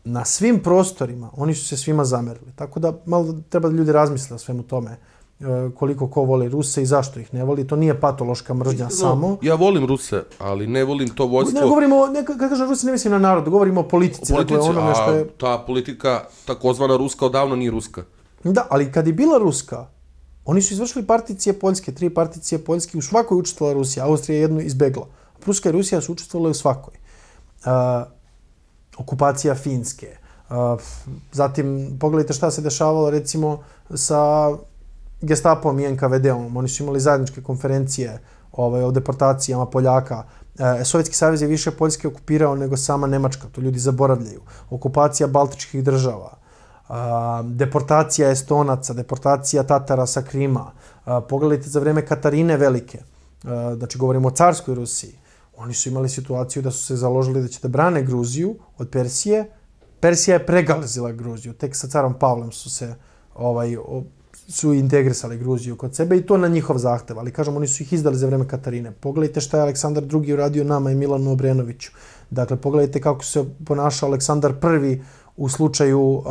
Na svim prostorima oni su se svima zamerili. Tako da malo treba da ljudi razmisle o svemu tome. Koliko ko vole Ruse i zašto ih ne voli. To nije patološka mržnja samo. Ja volim Ruse, ali ne volim to vojstvo. Ne govorimo, kada kažem Ruse ne mislim na narodu, govorimo o politici. O politici, a ta politika takozvana ruska odavno nije ruska. Da, ali kad je bila ruska, oni su izvršili particije Poljske, tri particije Poljske, u svakoj učestvala Rusija, Austrija je jednu izbegla. Pruska i Rusija su učestvovali u svakoj. Okupacija Finske. Zatim, pogledajte šta se dešavalo recimo sa Gestapom i N K V D-om, oni su imali zajedničke konferencije o deportacijama Poljaka. Sovjetski savez je više Poljske okupirao nego sama Nemačka, to ljudi zaboravljaju. Okupacija baltičkih država, deportacija Estonaca, deportacija Tatara sa Krima. Pogledajte za vreme Katarine Velike, znači govorimo o carskoj Rusiji, oni su imali situaciju da su se založili da će da brane Gruziju od Persije. Persija je pregazila Gruziju, tek sa carom Pavlom su se su integrisali Gruziju kod sebe i to na njihov zahtev, ali kažem, oni su ih izdali za vreme Katarine. Pogledajte šta je Aleksandar Drugi uradio nama i Milanu Obrenoviću. Dakle, pogledajte kako se ponašao Aleksandar Prvi u slučaju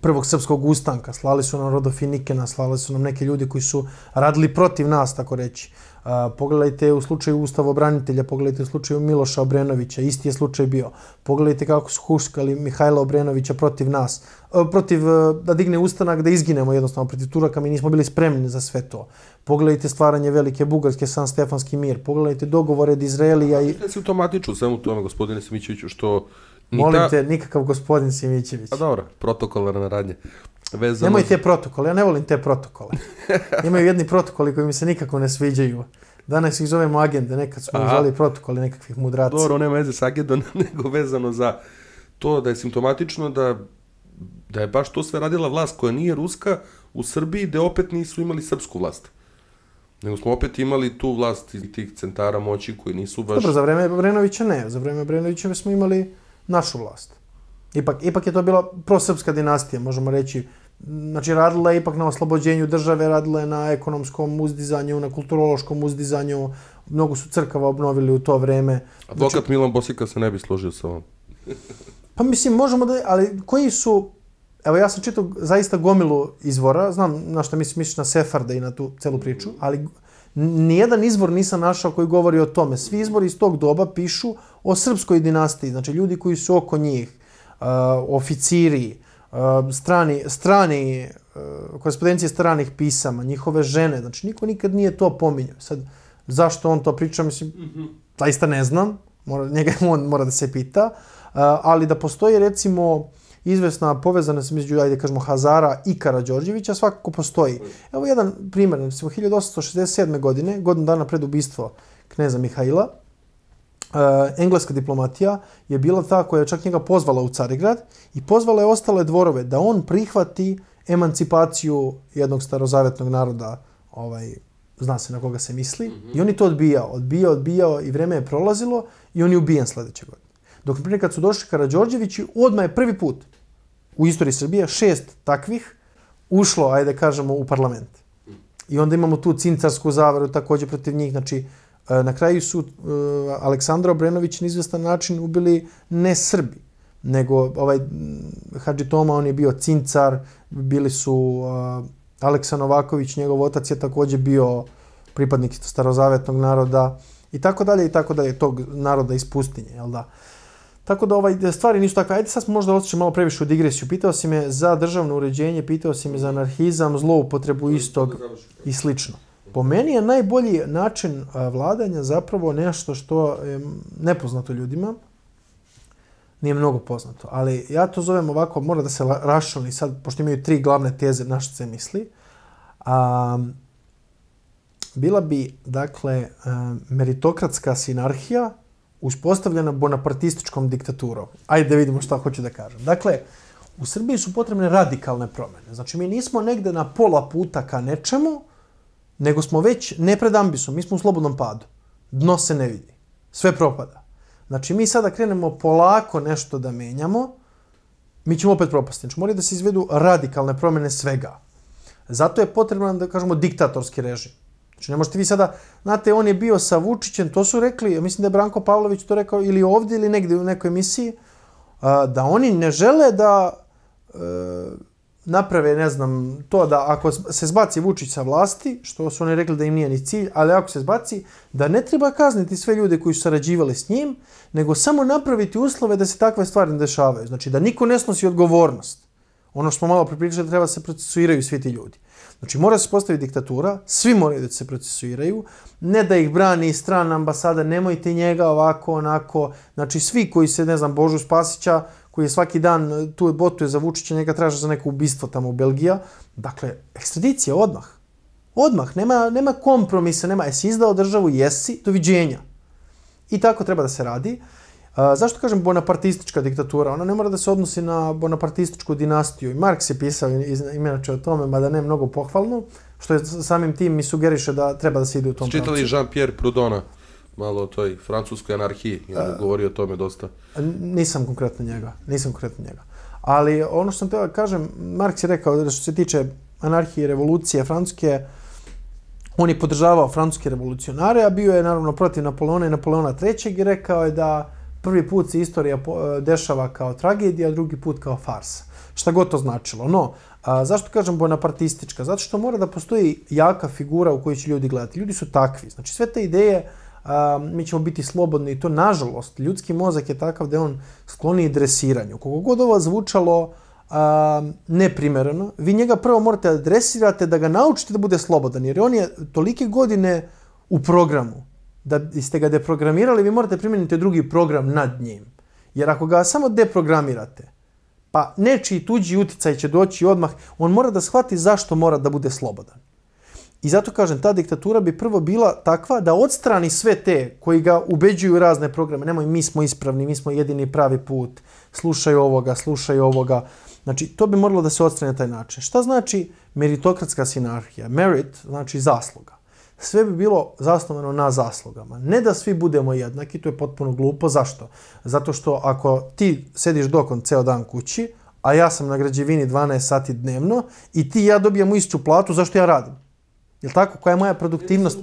prvog srpskog ustanka. Slali su nam Rodofinikena, slali su nam neke ljudi koji su radili protiv nas, tako reći. Pogledajte u slučaju ustavobranitelja, pogledajte u slučaju Miloša Obrenovića, isti je slučaj bio. Pogledajte kako su huškali Mihajla Obrenovića protiv nas, protiv da digne ustanak, da izginemo jednostavno protiv Turaka, mi nismo bili spremni za sve to. Pogledajte stvaranje Velike Bugarske, San Stefanski mir, pogledajte dogovore od Izraelija i... Sve si automatično, sve u tome, gospodine Simićeviću, što... Molim te, nikakav gospodin Simićević. A dobro, protokolarne radnje. Nemoj te protokole, ja ne volim te protokole. Imaju jedni protokoli koji mi se nikako ne sviđaju. Danas ih zovemo agende, nekad su mi zvali protokoli nekakvih mudraca. Dobro, nema veze s agendom, nego vezano za to da je simptomatično da je baš to sve radila vlast koja nije ruska u Srbiji, gde opet nisu imali srpsku vlast. Nego smo opet imali tu vlast iz tih centara moći koji nisu baš... Dobro, za vreme Obrenovića ne, za vreme Obrenovića smo imali našu vlast. Ipak je to bila prosrpska dinastija, možemo reći. Znači, radila je ipak na oslobođenju države, radila je na ekonomskom uzdizanju, na kulturološkom uzdizanju. Mnogo su crkava obnovili u to vreme. Advokat Milan Bosika se ne bi složio sa vam. Pa mislim, možemo da... Ali koji su Evo, ja sam čitao zaista gomilu izvora, znam na što misliš, misliš na Sefarda i na tu celu priču, ali nijedan izvor nisam našao koji govori o tome. Svi izvori iz tog doba pišu o srpskoj dinastiji, znači ljudi koji su oko njih, oficiri, strani, strani, korespondencije stranih pisama, njihove žene, znači niko nikad nije to pominjao. Sad, zašto on to priča, mislim, zaista ne znam, mora, njega on mora da se pita, ali da postoji recimo izvesna povezanost između, ajde kažemo, Hazara i Karađorđevića svakako postoji. Evo jedan primjer, recimo hiljadu osamsto šezdeset sedme. godine, godinu dana pred ubistvo kneza Mihajla, engleska diplomatija je bila ta koja je čak njega pozvala u Carigrad i pozvala je ostale dvorove da on prihvati emancipaciju jednog starozavetnog naroda, ovaj, zna se na koga se misli, i on je to odbijao, odbijao, odbijao i vreme je prolazilo i on je ubijen sljedeće godine. Dok prije kad su došli Karađorđevići, odmah je prvi put u istoriji Srbije šest takvih ušlo, ajde kažemo, u parlament. I onda imamo tu cincarsku zavaru također protiv njih, znači na kraju su Aleksandra Obrenović na izvestan način ubili ne Srbi, nego ovaj Hadži Toma, on je bio cincar, bili su Aleksan Novaković, njegov otac je također bio pripadnik starozavetnog naroda i tako dalje i tako dalje, tog naroda iz pustinje, jel da? Tako da ovaj, stvari nisu takve. Ajde sad možda otišli malo previše u digresiju. Pitao si me za državno uređenje, pitao si me za anarhizam, zloupotrebu istog i slično. Po meni je najbolji način vladanja zapravo nešto što je nepoznato ljudima. Nije mnogo poznato, ali ja to zovem ovako, mora da se rašali sad, pošto imaju tri glavne teze na što se misli. A, bila bi, dakle, meritokratska sinarhija uspostavljena bonapartističkom diktaturom. Ajde da vidimo šta hoću da kažem. Dakle, u Srbiji su potrebne radikalne promjene. Znači, mi nismo negde na pola puta ka nečemu, nego smo već ne pred ambisom, mi smo u slobodnom padu. Dno se ne vidi. Sve propada. Znači, mi sada krenemo polako nešto da menjamo, mi ćemo opet propasti. Znači, moraju da se izvedu radikalne promjene svega. Zato je potreban, da kažemo, diktatorski režim. Znači, ne možete vi sada, znate, on je bio sa Vučićem, to su rekli, mislim da je Branko Pavlović to rekao ili ovdje ili negdje u nekoj emisiji, da oni ne žele da e, naprave, ne znam, to da ako se zbaci Vučić sa vlasti, što su oni rekli da im nije ni cilj, ali ako se zbaci, da ne treba kazniti sve ljude koji su sarađivali s njim, nego samo napraviti uslove da se takve stvari ne dešavaju. Znači, da niko ne snosi odgovornost. Ono što smo malo pripričali, treba se procesuiraju svi ti ljudi. Znači, mora se postaviti diktatura, svi moraju da se procesuiraju, ne da ih brani strana ambasada, nemojte njega ovako, onako. Znači, svi koji se, ne znam, Božu Spasića, koji je svaki dan tu botuje za Vučića, njega traže za neko ubistvo tamo u Belgija. Dakle, ekstradicija odmah. Odmah, nema, nema kompromisa, nema, jesi izdao državu, jesi, doviđenja. I tako treba da se radi. Zašto kažem bonapartistička diktatura? Ona ne mora da se odnosi na bonapartističku dinastiju. I Marks je pisao inače o tome, mada ne mnogo pohvalno, što je samim tim mi sugeriše da treba da se ide u tom pravcu. Čitali Jean-Pierre Proudhona malo o toj francuskoj anarhiji, govori o tome dosta. Nisam konkretno njega, nisam konkretno njega. Ali ono što sam teo da kažem, Marks je rekao da što se tiče anarhije i revolucije Francuske, on je podržavao francuske revolucionare, a bio je naravno protiv Napoleona i Napoleona trećeg i rekao je da prvi put se istorija dešava kao tragedija, drugi put kao farsa. Šta god to značilo. No, a, zašto kažem bonapartistička? Zato što mora da postoji jaka figura u kojoj će ljudi gledati. Ljudi su takvi. Znači, sve te ideje, a, mi ćemo biti slobodni i to, nažalost, ljudski mozak je takav da on skloni i dresiranju. Koliko god ovo zvučalo a, neprimereno, vi njega prvo morate da dresirate, da ga naučite da bude slobodan, jer on je tolike godine u programu. Da ste ga deprogramirali, vi morate primijeniti drugi program nad njim. Jer ako ga samo deprogramirate, pa nečiji tuđi uticaj će doći odmah, on mora da shvati zašto mora da bude slobodan. I zato kažem, ta diktatura bi prvo bila takva da odstrani sve te koji ga ubeđuju razne programe. Nemoj, mi smo ispravni, mi smo jedini pravi put, slušaj ovoga, slušaj ovoga. Znači, to bi moralo da se odstrani na taj način. Šta znači meritokratska sinarhija? Merit znači zasluga. Sve bi bilo zasnovano na zaslugama. Ne da svi budemo jednaki, to je potpuno glupo. Zašto? Zato što ako ti sediš dokon ceo dan kući, a ja sam na građevini dvanaest sati dnevno i ti ja dobijam istu platu, zašto ja radim? Jel' tako? Koja je moja produktivnost?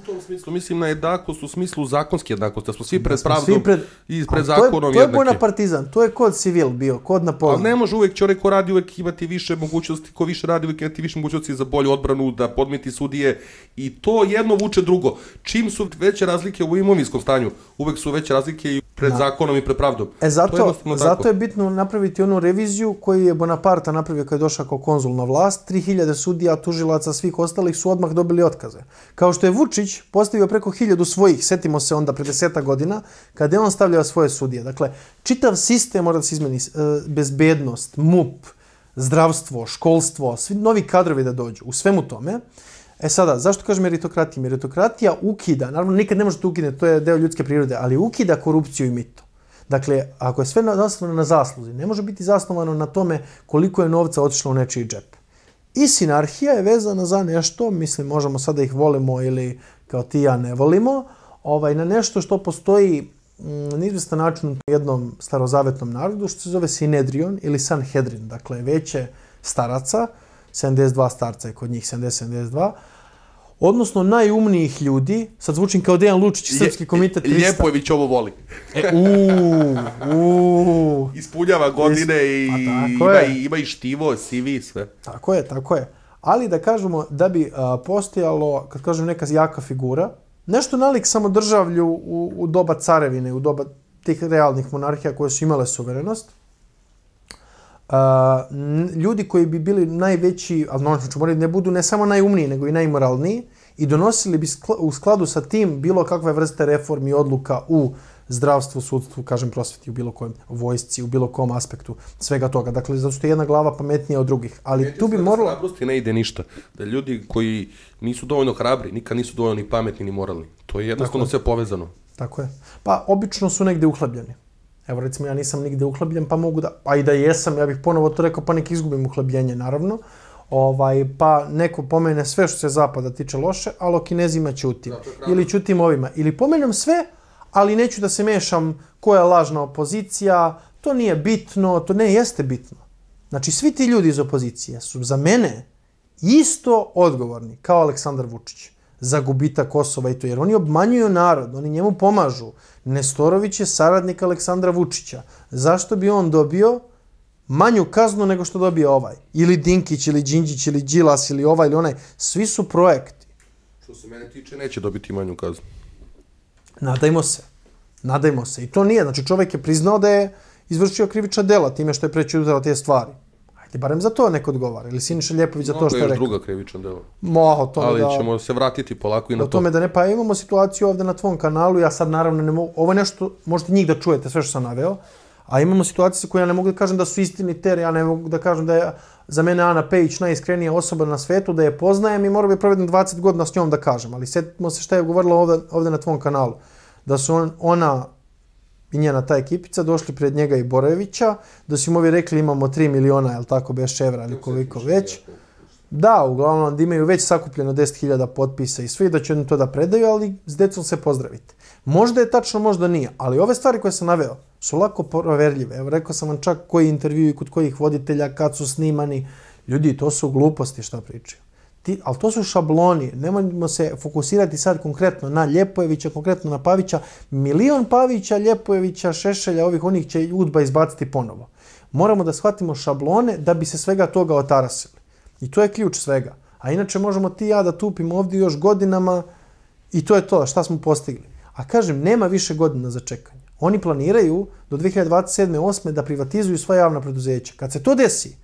Mislim na jednakost u smislu zakonske jednakosti. Da smo svi pred pravdom i pred zakonom jednake. To je bonapartizam, to je kod civil bio, kod Napoleon. Ali ne može uvijek čovjek ko radi uvijek imati više mogućnosti, ko više radi uvijek imati više mogućnosti za bolju odbranu, da podmeti sudije. I to jedno vuče drugo. Čim su veće razlike u imovinskom stanju, uvijek su veće razlike i pred zakonom i pred pravdom. E zato je bitno napraviti onu reviziju koju je Bonaparta napravio kad je došao kao konzul na vlast. tri hiljade sudija, tužilaca, svih ostalih su odmah dobili otkaze. Kao što je Vučić postavio preko hiljadu svojih, setimo se onda pre deseta godina, kada je on stavljao svoje sudije. Dakle, čitav sistem mora da se izmeni, bezbednost, M U P, zdravstvo, školstvo, svi novi kadrovi da dođu, u svemu tome. E sada, zašto kažem meritokratija? Meritokratija ukida, naravno nikad ne možete ukidati, to je deo ljudske prirode, ali ukida korupciju i mito. Dakle, ako je sve zasnovano na zasluzi, ne može biti zasnovano na tome koliko je novca otišlo u nečiji džep. I sinarhija je vezana za nešto, mislim, možemo sada ih volimo ili kao ti ja ne volimo, ovaj, na nešto što postoji na izvestan način u jednom starozavetnom narodu, što se zove Sinedrion ili Sanhedrin, dakle veće staraca, sedamdeset dva starca je kod njih, sedamdeset sedamdeset dva, odnosno najumnijih ljudi, sad zvučim kao Dejan Lučić, Srpski komitet trista. Ljepojević ovo voli. Uuu. Ispunjava godine i ima i štivo, sivi i sve. Tako je, tako je. Ali da kažemo da bi postojalo, kad kažem neka jaka figura, nešto nalik samodržavlju u doba carevine, u doba tih realnih monarhija koje su imale suverenost, ljudi koji bi bili najveći, ali normalno ću morati, ne budu ne samo najumniji, nego i najmoralniji i donosili bi u skladu sa tim bilo kakve vrste reformi i odluka u zdravstvu, sudstvu, kažem prosvjeti, u bilo kojem vojsci, u bilo kom aspektu svega toga. Dakle, zato što je jedna glava pametnija od drugih. Ali tu bi moralo... Hrabrosti ne ide ništa. Da ljudi koji nisu dovoljno hrabri, nikad nisu dovoljno ni pametni ni moralni. To je jednostavno sve povezano. Tako je. Pa, obično su negde uhlebljeni. Evo, recimo, ja nisam nigde uhlebljen, pa mogu da... Pa i da jesam, ja bih ponovo to rekao, pa nek izgubim uhlebljenje, naravno. Pa neko pomene sve što se zapada tiče loše, ali o Kinezima ćutim. Ili ćutim ovima. Ili pomenem sve, ali neću da se mešam koja je lažna opozicija, to nije bitno, to ne jeste bitno. Znači, svi ti ljudi iz opozicije su za mene isto odgovorni, kao Aleksandar Vučić, za gubitak Kosova i to, jer oni obmanjuju narod, oni njemu pomažu. Nestorović je saradnik Aleksandra Vučića. Zašto bi on dobio manju kaznu nego što dobije ovaj? Ili Dinkić, ili Đinđić, ili Đilas, ili ovaj, ili onaj. Svi su projekti. Što se mene tiče, neće dobiti manju kaznu. Nadajmo se. Nadajmo se. I to nije. Znači, čovjek je priznao da je izvršio krivična dela time što je prećutao te stvari. Hajde, barem za to neko odgovara. Ili Siniša Ljepović za to što je rekao. Mnogo je još druga krivična dela. Moho, to mi da... Ali ćemo se vratiti polako i na to. O tome da ne, pa imamo situaciju ovdje na tvom kanalu, ja sad naravno ne mogu... Ovo je nešto, možete njih da čujete sve što sam naveo, a imamo situacije koje ja ne mogu da kažem da su istinite, ja ne mogu da kažem da je za mene Ana Pejić najiskrenija osoba na svetu, da je poznajem i morao bi provedem dvadeset godina s njom da kažem, ali sjetimo se šta je govorila ovdje na tvom kanalu, da su ona i njena ta ekipica došli pred njega i Borojevića, da su im ovi rekli imamo tri miliona, je li tako, bez evra ili koliko već. Da, uglavnom da imaju već sakupljeno deset hiljada potpisa i svi da će oni to da predaju, ali s decom se pozdravite. Možda je tačno, možda nije, ali ove stvari koje sam naveo su lako proverljive. Evo, rekao sam vam čak koji intervju i kod kojih voditelja, kad su snimani. Ljudi, to su gluposti šta pričaju. Ali to su šabloni. Nemojmo se fokusirati sad konkretno na Ljepojevića, konkretno na Pavića. Milion Pavića, Ljepojevića, Šešelja, ovih onih će Udba izbaciti ponovo. Moramo da shvatimo šablone da bi se svega toga otarasili. I to je ključ svega. A inače možemo ti i ja da tupimo ovdje još godinama i to je to šta smo postigli. A kažem, nema više godina za čekanje. Oni planiraju do dve hiljade dvadeset sedme osme da privatizuju svoje javna preduzeća. Kad se to desi,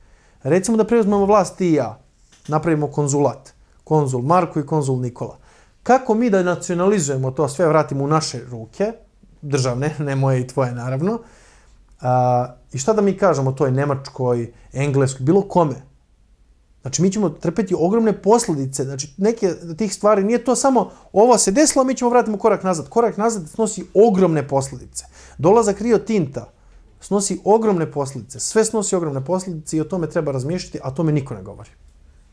recimo da preuzmemo vlast ti i ja, napravimo konzulat, konzul Marko i konzul Nikola. Kako mi da nacionalizujemo to, sve vratimo u naše ruke, državne, ne moje i tvoje naravno, i šta da mi kažemo toj Nemačkoj, Engleskoj, bilo kome? Znači, mi ćemo trpeti ogromne posljedice. Znači, neke od tih stvari nije to samo ovo se desilo, mi ćemo vratiti korak nazad. Korak nazad snosi ogromne posljedice. Dolazak Rio Tinta snosi ogromne posljedice. Sve snosi ogromne posljedice i o tome treba razmišljati, a o tome niko ne govori.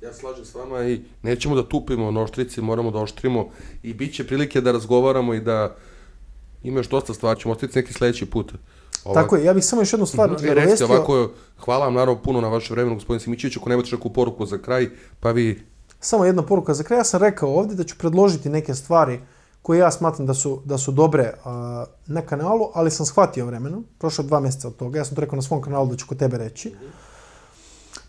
Ja slažem s vama i nećemo da tupimo na oštrici, moramo da oštrimo i bit će prilike da razgovaramo i da ima još dosta stvari. Ćemo oštriti neki sljedeći put. Tako je, ja bih samo još jednu stvar nagovestio. Hvala vam naravno puno na vaše vremenu, gospodin Simićević, ako nemate neku poruku za kraj, pa vi... Samo jedna poruka za kraj. Ja sam rekao ovdje da ću predložiti neke stvari koje ja smatram da su, da su dobre a, na kanalu, ali sam shvatio vremenom. Prošlo dva mjeseca od toga. Ja sam to rekao na svom kanalu da ću kod tebe reći.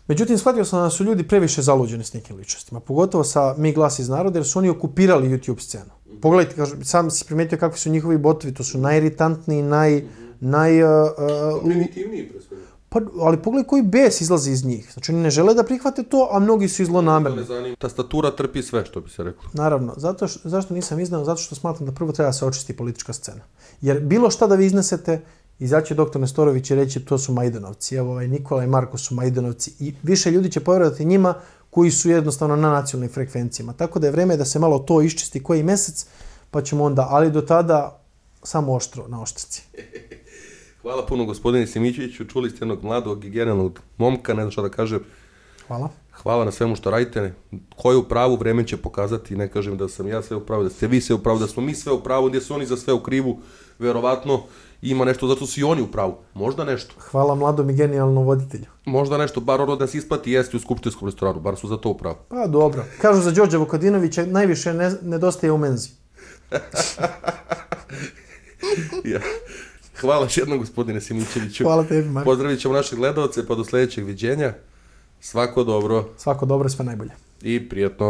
Međutim, shvatio sam da su ljudi previše zaluđeni s nekim ličnostima. Pogotovo sa Mi glas iz naroda, jer su oni okupirali YouTube scenu. Pogledajte, kažu, sam si primetio kakvi su njihovi botovi. To su najiritantniji, naj... naj a, a, primitivniji, prosto. Pa, ali pogledaj koji bes izlazi iz njih. Znači oni ne žele da prihvate to, a mnogi su i zlonamerni. Tastatura trpi sve što bi se reklo. Naravno. Zato š, zašto nisam izneo? Zato što smatram da prvo treba se očisti politička scena. Jer bilo šta da vi iznesete, izaće doktor Nestorović i reći to su Majdanovci. Evo ovaj Nikola i Marko su Majdanovci. I više ljudi će povjerovati njima koji su jednostavno na nacionalnim frekvencijama. Tako da je vrijeme da se malo to iščisti koji mjesec, pa ćemo onda, ali do tada samo oštro na oštrici. Hvala puno gospodine Simićeviću, čuli ste jednog mladog i genijalnog momka, ne znam šta da kažem. Hvala. Hvala na svemu što radite, ko je u pravu vreme će pokazati, ne kažem da sam ja sve u pravu, da ste vi sve u pravu, da smo mi sve u pravu, gdje su oni za sve u krivu, verovatno ima nešto zato su i oni u pravu, možda nešto. Hvala mladom i genijalnom voditelju. Možda nešto, bar ono da se isplati jesti u skupštinskom restoranu, bar su za to u pravu. Pa dobro, kažu za Đorđa Vukadinovića, najviše ne, nedostaje u menzi. Ja. Hvala još jednom gospodine Simićeviću. Hvala tebi, Marko. Pozdravit ćemo naše gledalce pa do sljedećeg viđenja. Svako dobro. Svako dobro, sve najbolje. I prijatno.